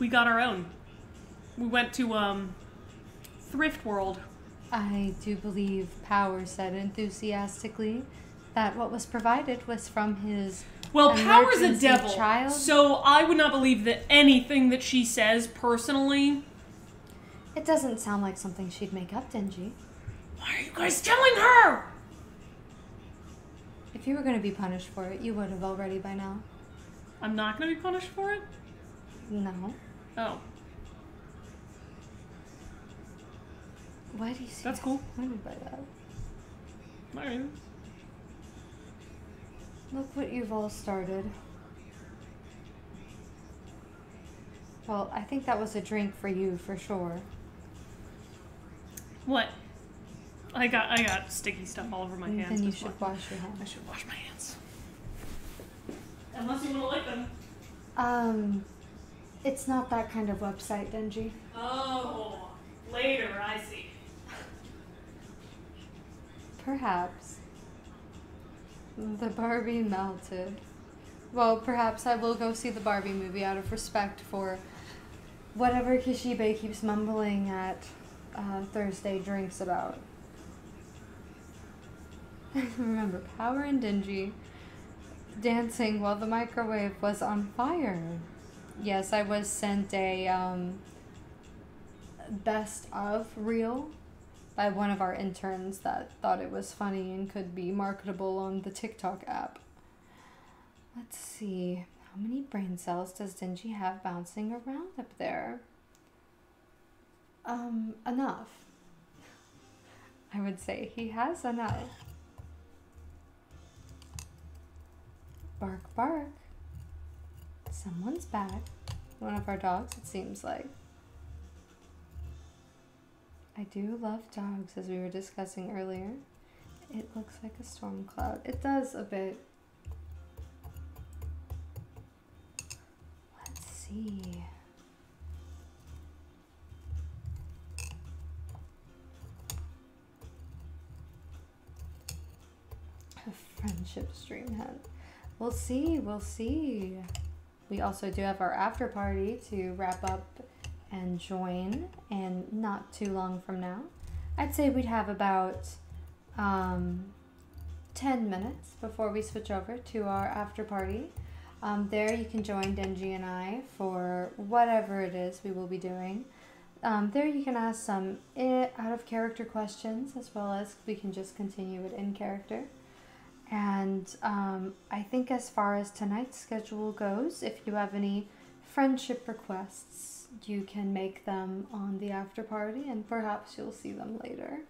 we got our own. We went to, um... Thrift World. I do believe Power said enthusiastically that what was provided was from his well Power's a devil child. So I would not believe that anything that she says personally. It doesn't sound like something she'd make up, Denji. Why are you guys telling her? If you were going to be punished for it, you would have already by now. I'm not going to be punished for it? No. Oh. Why do you see That's cool. disappointed by that? My Look what you've all started. Well, I think that was a drink for you for sure. What? I got I got sticky stuff all over my and hands. Then you should one. wash your hands. I should wash my hands. Unless you want to lick them. Um, it's not that kind of website, Denji. Oh, later, I see. Perhaps. The Barbie melted. Well, perhaps I will go see the Barbie movie out of respect for whatever Kishibe keeps mumbling at uh, Thursday drinks about. Remember, Power and Denji dancing while the microwave was on fire. Yes, I was sent a um, best of reel by one of our interns that thought it was funny and could be marketable on the TikTok app. Let's see, how many brain cells does Denji have bouncing around up there? Um, enough. I would say he has enough. Bark, bark. Someone's back. One of our dogs, it seems like. I do love dogs, as we were discussing earlier. It looks like a storm cloud. It does a bit. Let's see. A friendship stream had. We'll see, we'll see. We also do have our after party to wrap up and join, and not too long from now. I'd say we'd have about um, ten minutes before we switch over to our after party. Um, there you can join Denji and I for whatever it is we will be doing. Um, there you can ask some out-of-character questions, as well as we can just continue it in character. And um, I think as far as tonight's schedule goes, if you have any friendship requests, you can make them on the after party, and perhaps you'll see them later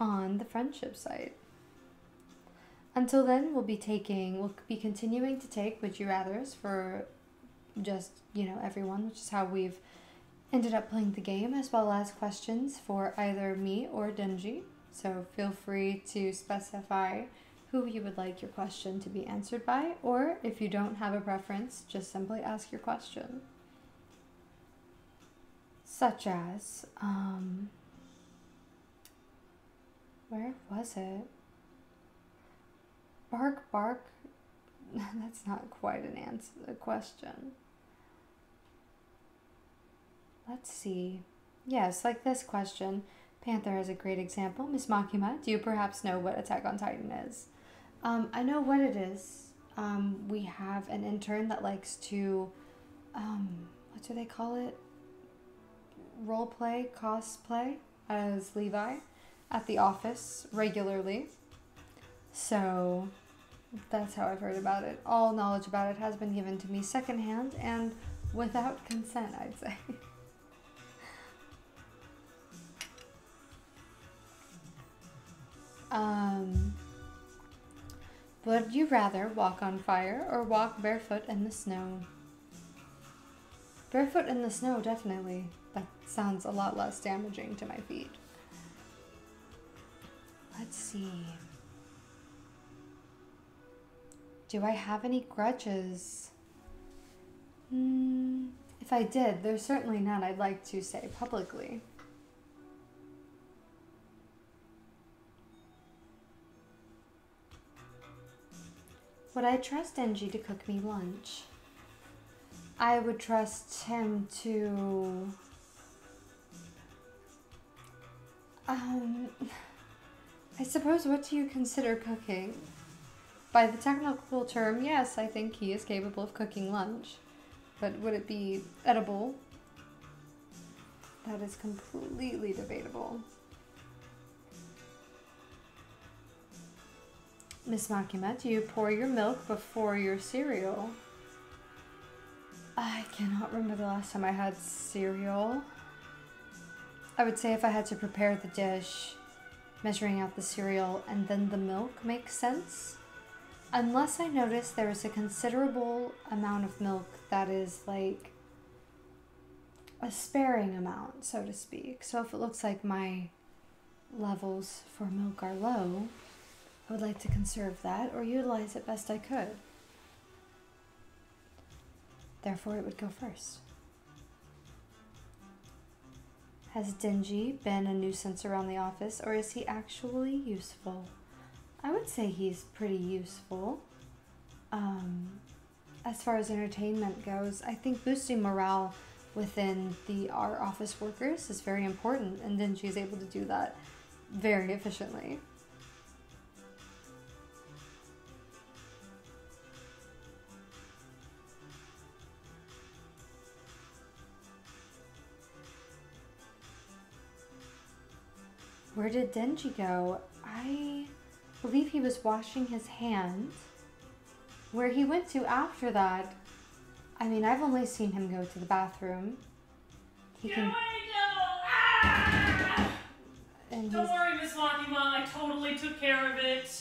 on the friendship site. Until then, we'll be taking, we'll be continuing to take Would You Rathers for just, you know, everyone, which is how we've ended up playing the game, as well as questions for either me or Denji. So feel free to specify who you would like your question to be answered by, or if you don't have a preference, just simply ask your question. Such as, um, where was it? Bark, bark. That's not quite an answer, a question. Let's see. Yes, like this question. Panther is a great example. Miss Makima, do you perhaps know what Attack on Titan is? Um, I know what it is. Um, we have an intern that likes to, um, what do they call it? Role play, cosplay as Levi at the office regularly. So that's how I've heard about it. All knowledge about it has been given to me secondhand and without consent, I'd say. Um, would you rather walk on fire or walk barefoot in the snow? Barefoot in the snow, definitely. That sounds a lot less damaging to my feet. Let's see. Do I have any grudges? Hmm, if I did, there's certainly none I'd like to say publicly. Would I trust Denji to cook me lunch? I would trust him to... Um... I suppose, what do you consider cooking? By the technical term, yes, I think he is capable of cooking lunch. But would it be edible? That is completely debatable. Miss Makima, do you pour your milk before your cereal? I cannot remember the last time I had cereal. I would say if I had to prepare the dish, measuring out the cereal and then the milk makes sense. Unless I notice there is a considerable amount of milk that is like a sparing amount, so to speak. So if it looks like my levels for milk are low, I would like to conserve that or utilize it best I could. Therefore, it would go first. Has Denji been a nuisance around the office, or is he actually useful? I would say he's pretty useful. Um, as far as entertainment goes, I think boosting morale within the our office workers is very important, and Denji is able to do that very efficiently. Where did Denji go? I believe he was washing his hands. Where he went to after that, I mean, I've only seen him go to the bathroom. He Get can... away, devil! Ah! And Don't he's... worry, Miss Makima, I totally took care of it.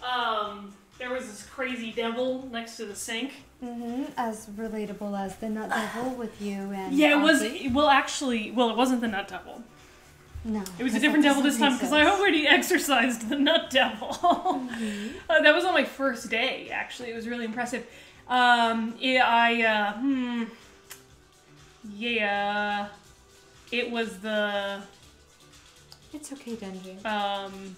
Um, there was this crazy devil next to the sink. Mm-hmm. As relatable as the Nut Devil with you and... Yeah, it Auntie. was... Well, actually, well, it wasn't the Nut Devil. No, it was a different devil this time because I already exorcised the Nut Devil. Mm-hmm. uh, that was on my first day, actually. It was really impressive. Um, it, I, uh, hmm, yeah, it was the... It's okay, Denji. Um,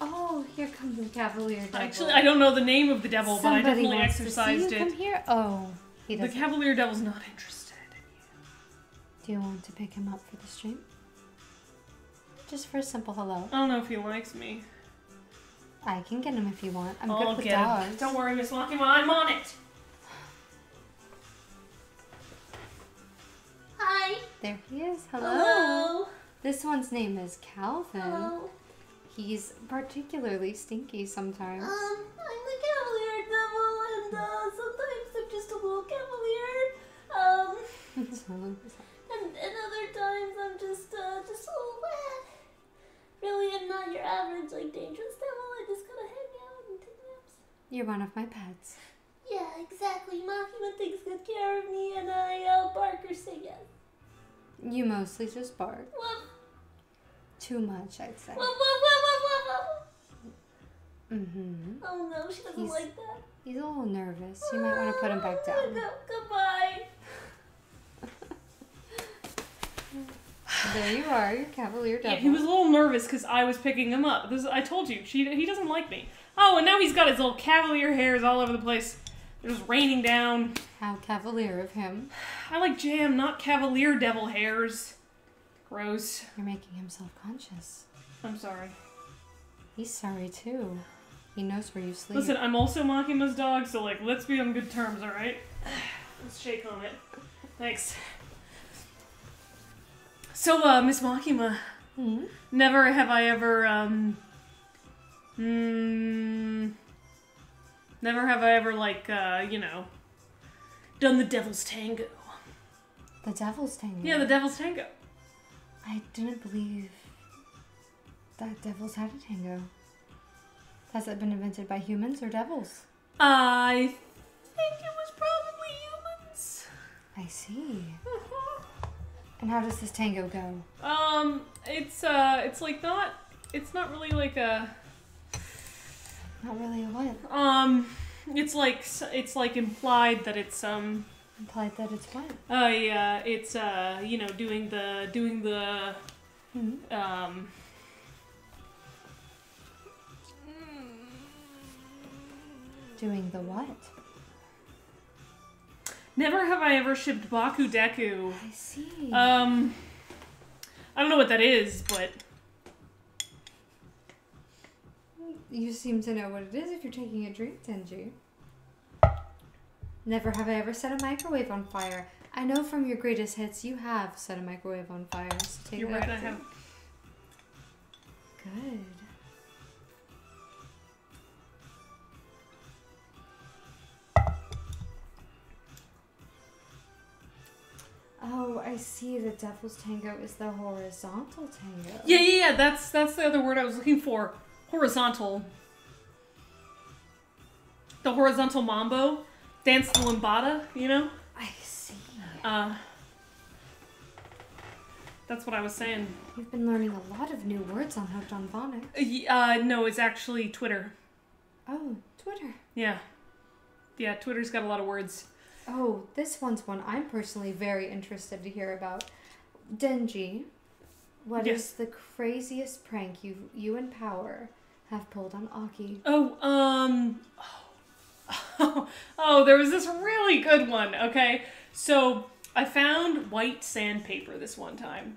Oh, here comes the Cavalier Devil. Actually, I don't know the name of the devil, Somebody but I definitely wants exercised to see you it. Come here? Oh, he doesn't. The Cavalier Devil's not interested in you. Do you want to pick him up for the stream? Just for a simple hello. I don't know if he likes me. I can get him if you want. I'm I'll good with get dogs. Him. Don't worry, Miss Makima, I'm on it. Hi. There he is. Hello. Hello. This one's name is Calvin. Hello. He's particularly stinky sometimes. Um, I'm the Cavalier Devil, and uh, sometimes I'm just a little cavalier. Um, and, and other times I'm just uh, just a little wet. Really, I'm not your average like dangerous devil. I just gotta hang out and take naps. You're one of my pets. Yeah, exactly. Makima takes good care of me, and I uh, bark or say yes. You mostly just bark. Well, too much, I'd say. Whoa, whoa, whoa, whoa, whoa. Mm-hmm. Oh no, she doesn't he's, like that. He's a little nervous. You might want to put him back down. No, goodbye. There you are, your Cavalier Devil. Yeah, he was a little nervous because I was picking him up. This, I told you, she, he doesn't like me. Oh, and now he's got his little cavalier hairs all over the place. They're just raining down. How cavalier of him. I like jam, not Cavalier Devil hairs. Gross. You're making him self-conscious. I'm sorry. He's sorry too. He knows where you sleep. Listen, I'm also Makima's dog, so like, let's be on good terms, all right? Let's shake on it. Thanks. So, uh, Miss Makima, mm-hmm. never have I ever, um, mm, never have I ever, like, uh, you know, done the Devil's Tango. The Devil's Tango? Yeah, the Devil's Tango. I didn't believe that devils had a tango. Has it been invented by humans or devils? I think it was probably humans. I see. Mm-hmm. And how does this tango go? Um, it's uh, it's like not, it's not really like a. Not really a what? Um, it's like it's like implied that it's um. Implied that it's what? Oh uh, yeah, it's uh, you know, doing the doing the, mm-hmm. um, doing the what? Never have I ever shipped Bakudeku. I see. Um, I don't know what that is, but you seem to know what it is if you're taking a drink, Denji. Never have I ever set a microwave on fire. I know from your greatest hits you have set a microwave on fire. So take You're right, I have. Good. Oh, I see. The Devil's Tango is the horizontal tango. Yeah, yeah, yeah. That's that's the other word I was looking for. Horizontal. The horizontal mambo. Dance the limbada, you know? I see. Uh, that's what I was saying. You've been learning a lot of new words on Hooked on Phonics. Uh, no, it's actually Twitter. Oh, Twitter. Yeah. Yeah, Twitter's got a lot of words. Oh, this one's one I'm personally very interested to hear about. Denji, what yes. is the craziest prank you you and Power have pulled on Aki? Oh, um... Oh. Oh, oh, there was this really good one, okay? So, I found white sandpaper this one time.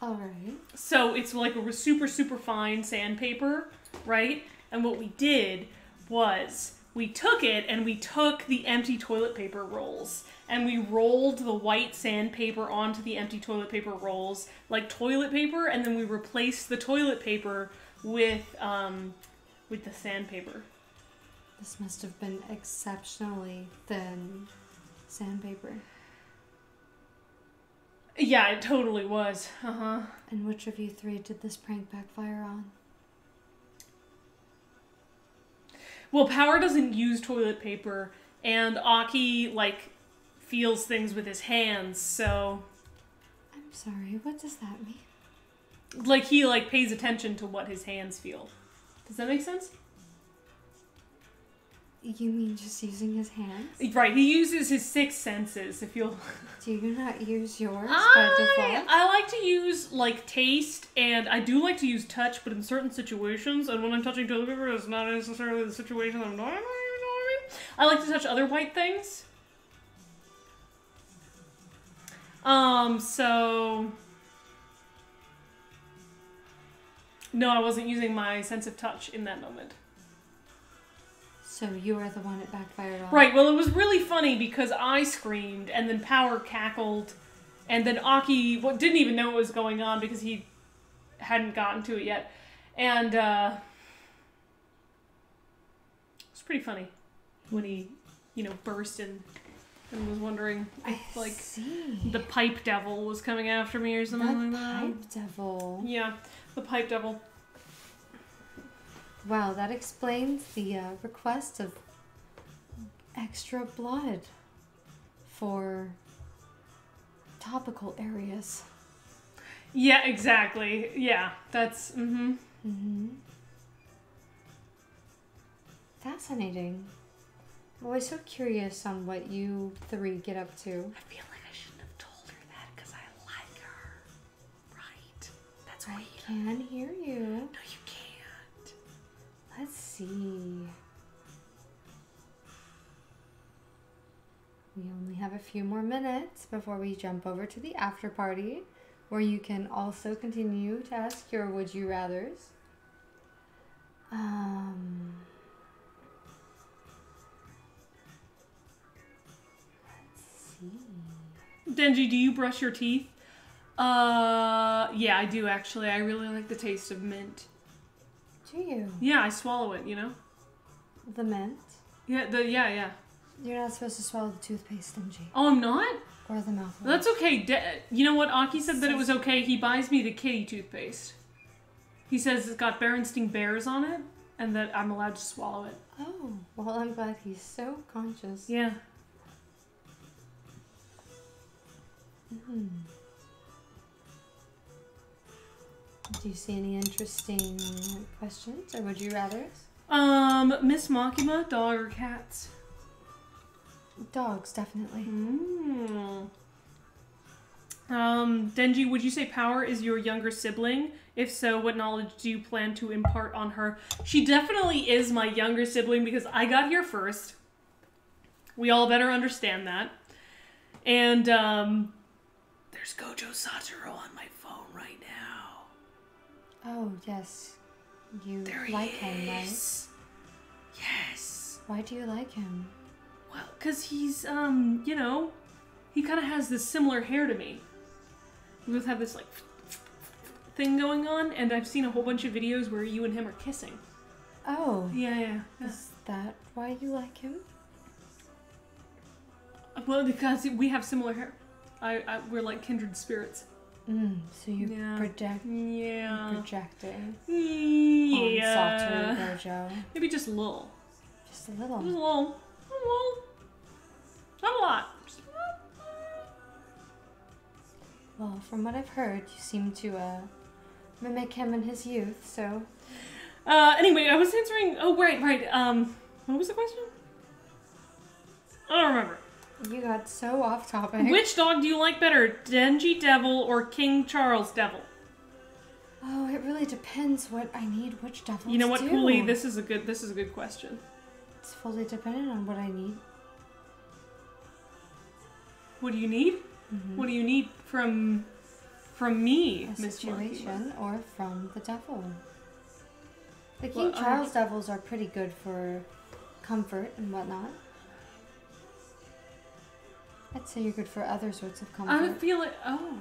All right. So, it's like a super, super fine sandpaper, right? And what we did was we took it and we took the empty toilet paper rolls. And we rolled the white sandpaper onto the empty toilet paper rolls like toilet paper. And then we replaced the toilet paper with, um, with the sandpaper. This must have been exceptionally thin sandpaper. Yeah, it totally was. Uh-huh. And which of you three did this prank backfire on? Well, Power doesn't use toilet paper, and Aki, like, feels things with his hands, so... I'm sorry, what does that mean? Like, he, like, pays attention to what his hands feel. Does that make sense? You mean just using his hands? Right, he uses his six senses, if you'll... Do you not use yours I, by default? I like to use, like, taste, and I do like to use touch, but in certain situations, and when I'm touching toilet paper, it's not necessarily the situation that I'm normally, I like to touch other white things. Um, so... No, I wasn't using my sense of touch in that moment. So you are the one that backfired on. Right, well, it was really funny because I screamed and then Power cackled and then Aki well, didn't even know what was going on because he hadn't gotten to it yet. And uh, it was pretty funny when he, you know, burst in and was wondering if, like, the Pipe Devil was coming after me or something like that. The Pipe Devil. Yeah, the Pipe Devil. Wow, that explains the uh, request of extra blood for topical areas. Yeah, exactly. Yeah, that's... Mm-hmm. Mm-hmm. Fascinating. I'm always so curious on what you three get up to. I feel like I shouldn't have told her that because I like her. Right? That's why I can hear you. No, you can't. Let's see. We only have a few more minutes before we jump over to the after party, where you can also continue to ask your would you rathers. Um, let's see. Denji, do you brush your teeth? Uh, yeah, I do actually. I really like the taste of mint. Do you? Yeah, I swallow it, you know? The mint? Yeah, the yeah, yeah. You're not supposed to swallow the toothpaste, Denji. Oh, I'm not? Or the mouthwash. That's okay. De you know what? Aki said that it was okay. He buys me the kitty toothpaste. He says it's got Berenstain Bears on it, and that I'm allowed to swallow it. Oh, well, I'm glad he's so conscious. Yeah. Mm. Do you see any interesting questions, or would you rather? Um, Miss Makima, dog or cats? Dogs, definitely. Mm. Um, Denji, would you say Power is your younger sibling? If so, what knowledge do you plan to impart on her? She definitely is my younger sibling because I got here first. We all better understand that. And, um, there's Gojo Satoru on my phone right now. Oh, yes. You there like him, right? Yes. Why do you like him? Well, because he's, um, you know, he kind of has this similar hair to me. We both have this, like, thing going on, and I've seen a whole bunch of videos where you and him are kissing. Oh. Yeah, yeah. yeah. Is that why you like him? Well, because we have similar hair. I, I We're like kindred spirits. Mm, so you yeah. project, yeah, projecting, yeah, on Satoru Gojo. Maybe just a little, just a little, just a little, a little, not a lot. Just... Well, from what I've heard, you seem to uh, mimic him in his youth. So, uh, anyway, I was answering. Oh, right, right. Um, what was the question? I don't remember. You got so off topic. Which dog do you like better, Denji Devil or King Charles Devil? Oh, it really depends what I need. Which devil? You know what, Cooley? This is a good. This is a good question. It's fully dependent on what I need. What do you need? Mm-hmm. What do you need from from me, Miss situation, Markima? Or from the devil? The King well, Charles uh, Devils are pretty good for comfort and whatnot. I'd say you're good for other sorts of comfort. I would feel it. Oh.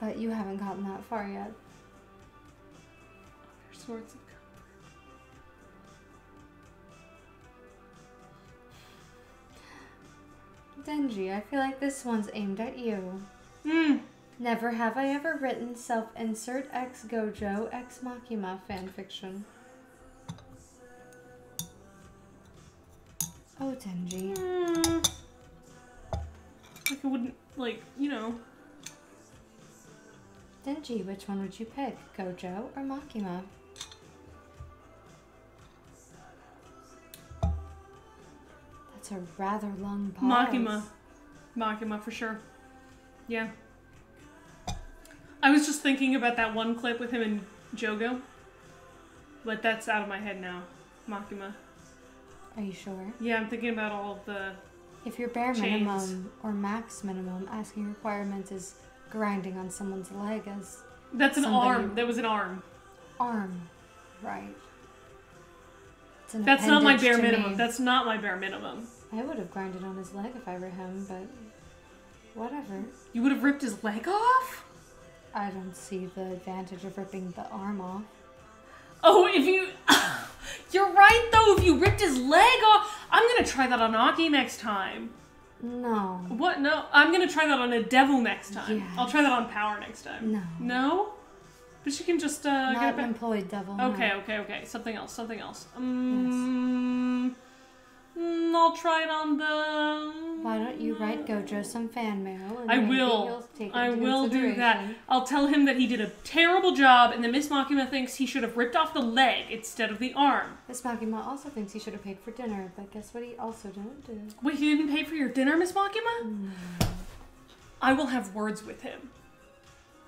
But you haven't gotten that far yet. Other sorts of comfort. Denji, I feel like this one's aimed at you. Mm. Never have I ever written self-insert X Gojo X Makima fanfiction. Oh, Denji. Mm. Like I wouldn't, like, you know. Denji, which one would you pick? Gojo or Makima? That's a rather long pause. Makima. Makima, for sure. Yeah. I was just thinking about that one clip with him and Jogo. But that's out of my head now. Makima. Are you sure? Yeah, I'm thinking about all of the If your bare chains. minimum or max minimum asking requirement is grinding on someone's leg as That's an arm. That was an arm. Arm. Right. That's not my bare minimum. Me. That's not my bare minimum. I would have grinded on his leg if I were him, but whatever. You would have ripped his leg off? I don't see the advantage of ripping the arm off. Oh, if you... You're right, though. If you ripped his leg off... I'm going to try that on Aki next time. No. What? No. I'm going to try that on a devil next time. Yes. I'll try that on Power next time. No. No? But she can just, uh... Not get employed devil. Okay, no. okay, okay. Something else, something else. Um, yes. mm, I'll try it on the... Why don't you write Gojo some fan mail? And I will. Take I will do that. I'll tell him that he did a terrible job and that Miss Makima thinks he should have ripped off the leg instead of the arm. Miss Makima also thinks he should have paid for dinner, but guess what he also didn't do? Wait, he didn't pay for your dinner, Miss Makima? No. I will have words with him.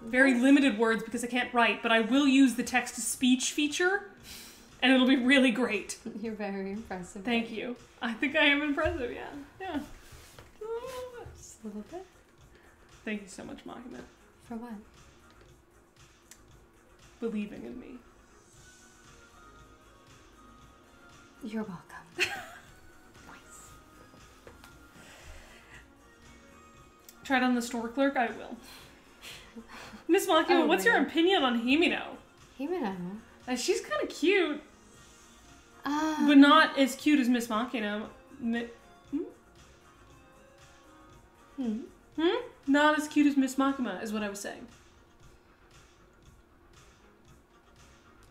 Very limited words because I can't write, but I will use the text-to-speech feature, and it'll be really great. You're very impressive. Thank you. I think I am impressive, yeah. Yeah. Just a little bit. Thank you so much, Makima. For what? Believing in me. You're welcome. Nice. Try it on the store clerk? I will. Miss Makima, oh, what's your God. opinion on Himeno? Himeno? Uh, she's kind of cute. Um, but not as cute as Miss Makima. Mi hmm? hmm? Hmm? Not as cute as Miss Makima is what I was saying.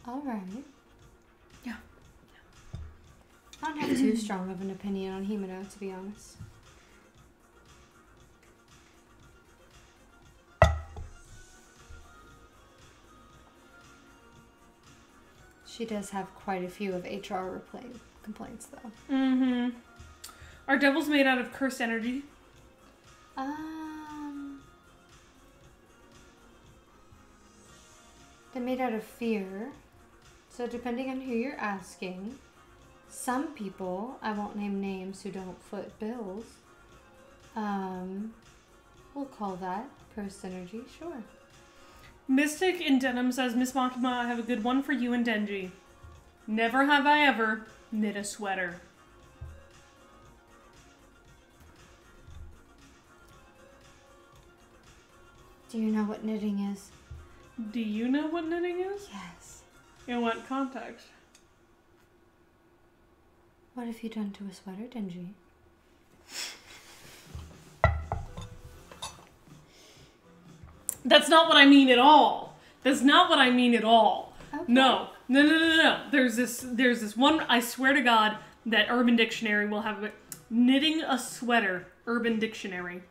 Alright. Yeah. yeah. I don't have too strong of an opinion on Himeno, to be honest. She does have quite a few of H R complaints, though. Mm-hmm. Are devils made out of cursed energy? Um, they're made out of fear. So depending on who you're asking, some people, I won't name names who don't foot bills, um, we'll call that cursed energy, sure. Mystic in Denim says, Miss Makima, I have a good one for you and Denji. Never have I ever knit a sweater. Do you know what knitting is? Do you know what knitting is? Yes. In what context? What have you done to a sweater, Denji? That's not what I mean at all. That's not what I mean at all. Okay. No. No, no, no, no. There's this there's this one, I swear to God, that Urban Dictionary will have a, knitting a sweater, Urban Dictionary.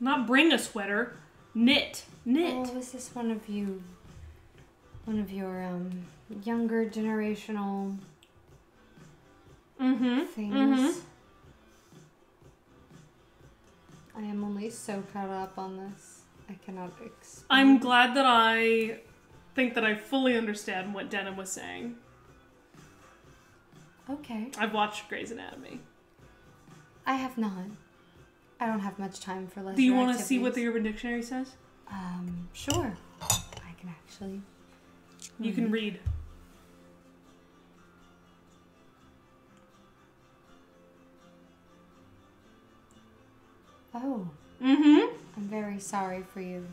Not bring a sweater, knit, knit. Oh, is this one of you, one of your um, younger generational mm-hmm. things? Mm-hmm. I am only so caught up on this. I cannot explain. I'm glad that I think that I fully understand what Denim was saying. Okay. I've watched Grey's Anatomy. I have not. I don't have much time for listening. Do you want to see what the Urban Dictionary says? Um, sure. I can actually. You mm-hmm. can read. Oh. Mm-hmm. I'm very sorry for you.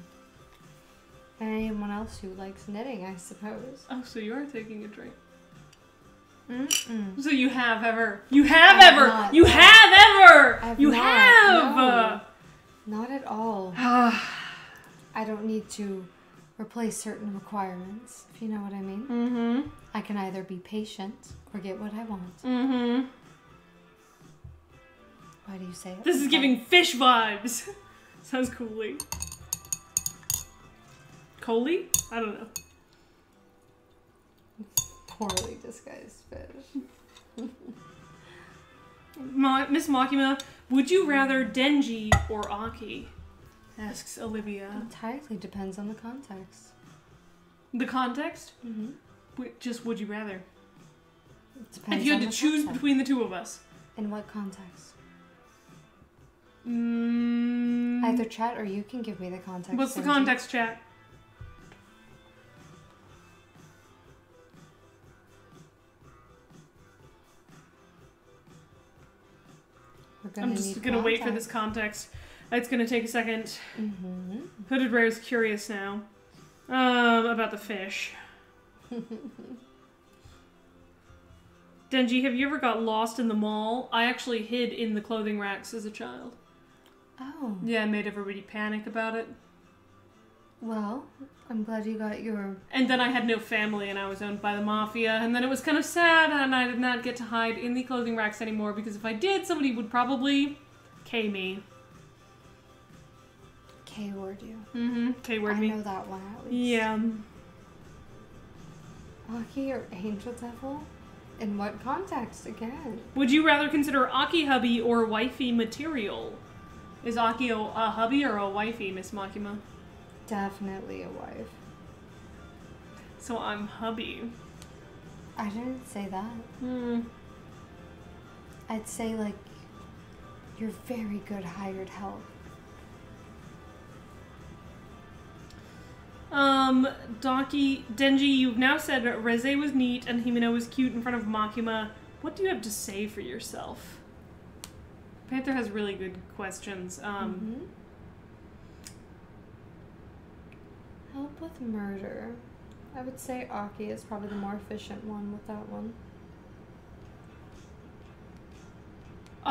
And anyone else who likes knitting, I suppose. Oh, so you are taking a drink. Mm-mm. So you have ever. You have I ever! Have you have ever! I've you not. have! No. Not at all. I don't need to replace certain requirements, if you know what I mean. Mm-hmm. I can either be patient or get what I want. Mm-hmm. Why do you say it? This is giving fish vibes. Sounds coolly. Coley? I don't know. Poorly disguised fish. Ma Miss Makima, would you rather Denji or Aki? Asks Olivia. Entirely depends on the context. The context? Mm-hmm. Just would you rather? It depends if you had to choose context. Between the two of us. In what context? Mm. Either chat or you can give me the context. What's the context, you? Chat? We're gonna I'm just going to wait for this context. It's going to take a second. Mm-hmm. Hooded Rare is curious now. Um, about the fish. Denji, have you ever got lost in the mall? I actually hid in the clothing racks as a child. Oh. Yeah, I made everybody panic about it. Well, I'm glad you got your... And then I had no family and I was owned by the mafia. And then it was kind of sad and I did not get to hide in the clothing racks anymore because if I did, somebody would probably K me. K-word you. Mm-hmm. K-word me. I know that one at least. Yeah. Aki or Angel Devil? In what context again? Would you rather consider Aki hubby or wifey material? Is Aki a, a hubby or a wifey, Miss Makima? Definitely a wife. So I'm hubby. I didn't say that. Hmm. I'd say like you're very good hired help. Um, Doki, Denji, you've now said that Reze was neat and Himeno was cute in front of Makima. What do you have to say for yourself? Panther has really good questions. Um, mm-hmm. Help with murder. I would say Aki is probably the more efficient one with that one. Uh,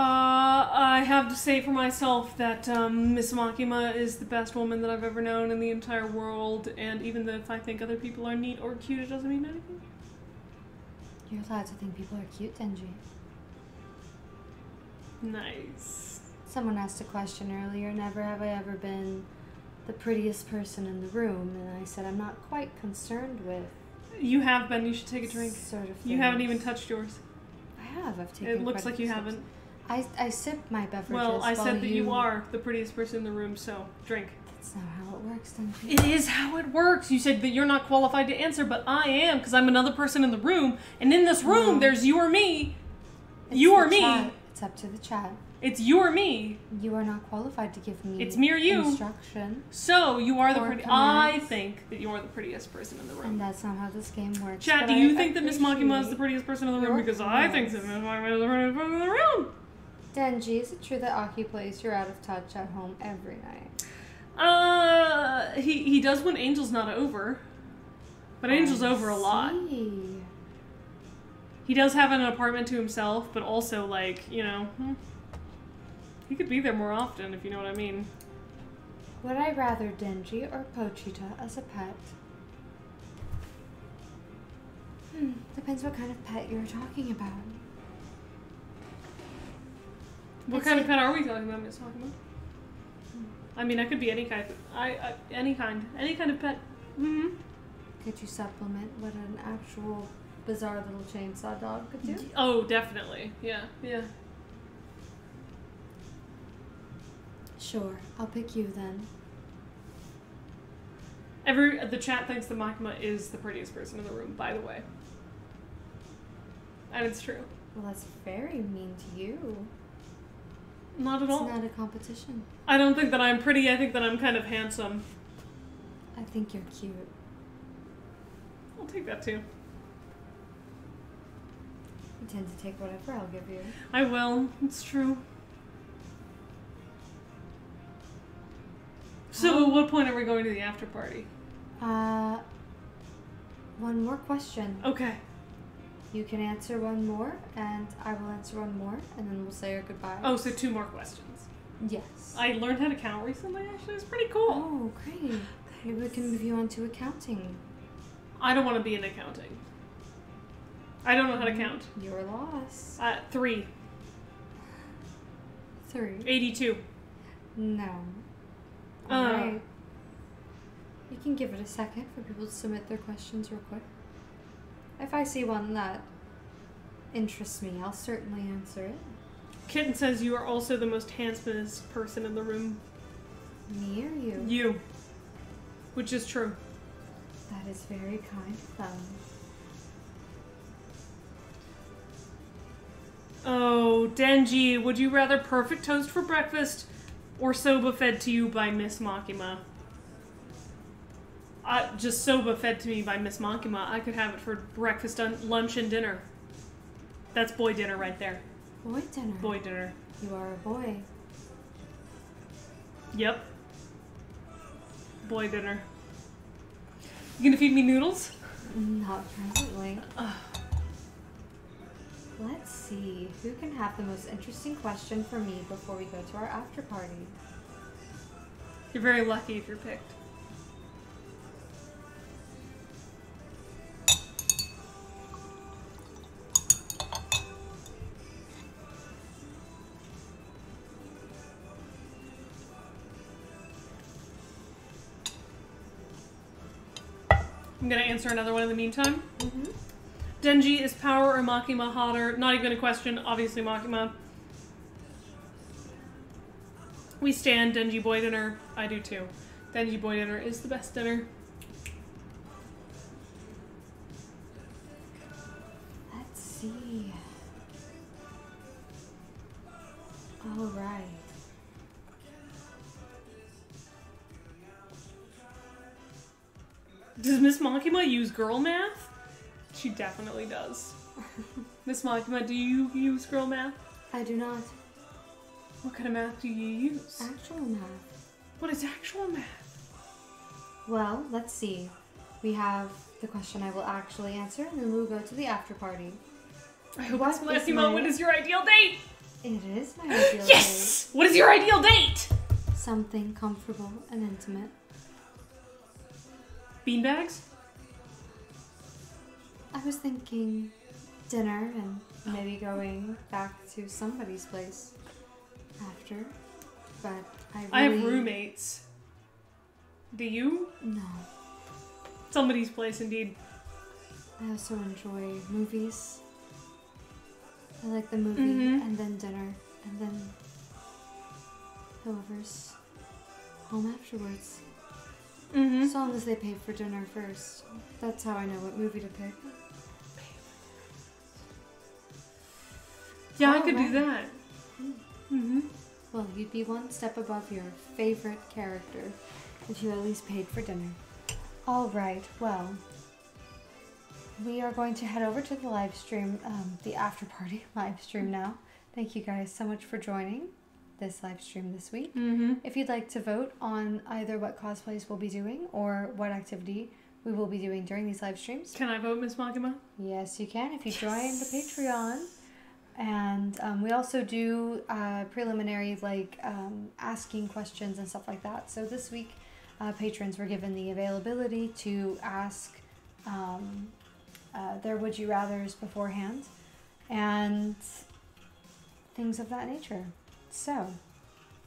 I have to say for myself that, um, Miss Makima is the best woman that I've ever known in the entire world, and even though if I think other people are neat or cute, it doesn't mean anything. You're allowed to think people are cute, Denji. Nice. Someone asked a question earlier, never have I ever been the prettiest person in the room, and I said I'm not quite concerned with... You have been, you should take a drink. Sort of you haven't even touched yours. I have, I've taken... It looks like you haven't. I, I sipped my beverages. Well, I said that you... you are the prettiest person in the room, so drink. That's not how it works, Denji. It is how it works. You said that you're not qualified to answer, but I am, because I'm another person in the room, and in this room, no. There's you or me. It's you or me. Chat. It's up to the chat. It's you or me. You are not qualified to give me It's me or you. Instruction. So, you are the prettiest. I think that you are the prettiest person in the room. And that's not how this game works. Chat, do you I think that Miss Makima is the prettiest person in the room? Because comments. I think that Miss Makima is the prettiest person in the room. Denji, is it true that Aki plays You're Out of Touch at home every night? Uh, he, he does when Angel's not over. But Angel's I over a lot. See. He does have an apartment to himself, but also, like, you know, he could be there more often, if you know what I mean. Would I rather Denji or Pochita as a pet? Hmm, depends what kind of pet you're talking about. What I'd kind say, of pet are we talking about, Miss Makima? I mean, I could be any kind. Of, I, I any kind, any kind of pet. Mm-hmm. Could you supplement what an actual bizarre little chainsaw dog could do? Oh, definitely. Yeah, yeah. Sure, I'll pick you then. Every the chat thinks that Makima is the prettiest person in the room. By the way, and it's true. Well, that's very mean to you. Not at all. It's not a competition. I don't think that I'm pretty. I think that I'm kind of handsome. I think you're cute. I'll take that too. You tend to take whatever I'll give you. I will. It's true. So, um, at what point are we going to the after party? Uh, one more question. Okay. You can answer one more, and I will answer one more, and then we'll say our goodbyes. Oh, so two more questions. Yes. I learned how to count recently, actually. It's pretty cool. Oh, great. Maybe we can move you on to accounting. I don't want to be in accounting. I don't know how to count. You're lost. Uh, three. Three. eighty-two. No. Uh, All right. You can give it a second for people to submit their questions real quick. If I see one that interests me, I'll certainly answer it. Kitten says you are also the most handsomest person in the room. Me or you? You. Which is true. That is very kind of them. Oh, Denji, would you rather perfect toast for breakfast or soba fed to you by Miss Makima? I, just soba fed to me by Miss Makima. I could have it for breakfast, lunch, and dinner. That's boy dinner right there. Boy dinner? Boy dinner. You are a boy. Yep. Boy dinner. You gonna feed me noodles? Not presently. Uh, Let's see. Who can have the most interesting question for me before we go to our after party? You're very lucky if you're picked. I'm going to answer another one in the meantime. Mm-hmm. Denji, is Power or Makima hotter? Not even a question. Obviously Makima. We stand Denji boy dinner. I do too. Denji boy dinner is the best dinner. Let's see. All right. Does Miss Makima use girl math? She definitely does. Miss Makima, do you use girl math? I do not. What kind of math do you use? Actual math. What is actual math? Well, let's see. We have the question I will actually answer, and then we'll go to the after party. I hope it's Makima. What is your ideal date? It is my ideal date. Yes! What is your ideal date? Something comfortable and intimate. Beanbags? I was thinking dinner and maybe going back to somebody's place after, but I really... I have roommates. Do you? No. Somebody's place, indeed. I also enjoy movies. I like the movie mm-hmm. and then dinner and then hoovers home afterwards. Mm-hmm. So long as they pay for dinner first. That's how I know what movie to pick. Yeah, oh, I could right. do that. Mm-hmm. Well, you'd be one step above your favorite character if you at least paid for dinner. All right, well, we are going to head over to the live stream, um, the after party live stream now. Thank you guys so much for joining this live stream this week. Mm-hmm. If you'd like to vote on either what cosplays we'll be doing or what activity we will be doing during these live streams. Can I vote, Miss Makima? Yes, you can if you yes. join the Patreon. And um, we also do uh, preliminary, like um, asking questions and stuff like that. So this week, uh, patrons were given the availability to ask um, uh, their would you rathers beforehand and things of that nature. So,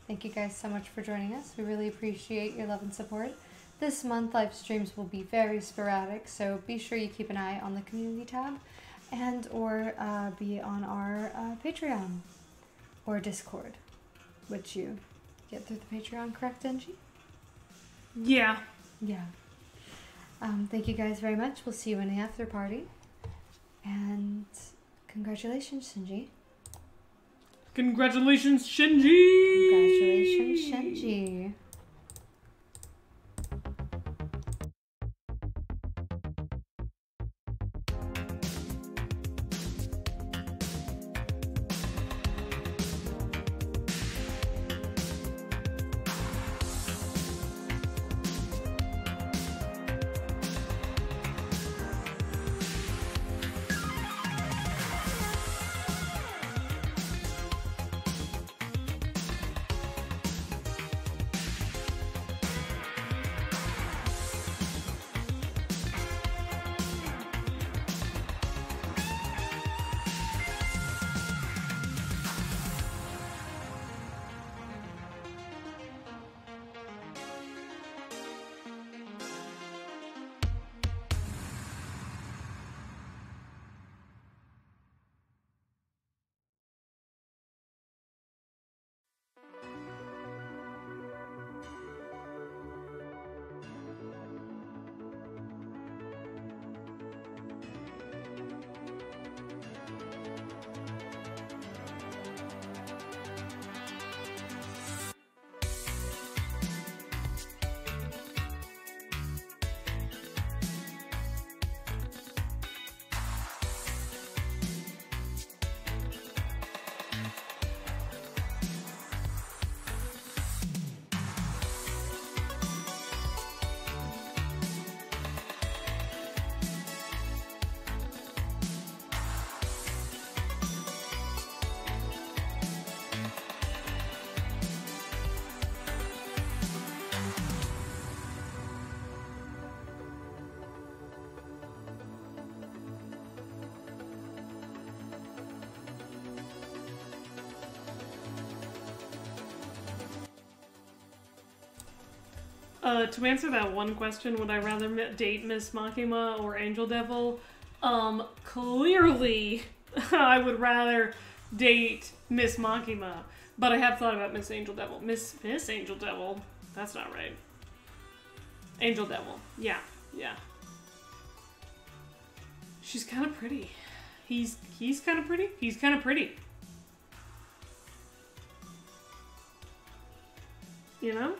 thank you guys so much for joining us. We really appreciate your love and support. This month, live streams will be very sporadic, so be sure you keep an eye on the community tab and or uh, be on our uh, Patreon or Discord, which you get through the Patreon, correct, Denji? Yeah. Yeah. Um, thank you guys very much. We'll see you in the after party. And congratulations, Denji. Congratulations, Shinji! Congratulations, Shinji. Uh, to answer that one question, would I rather date Miss Makima or Angel Devil? Um, clearly, I would rather date Miss Makima, but I have thought about Miss Angel Devil. Miss Miss Angel Devil? That's not right. Angel Devil. Yeah, yeah. She's kind of pretty. He's he's kind of pretty. He's kind of pretty. You know?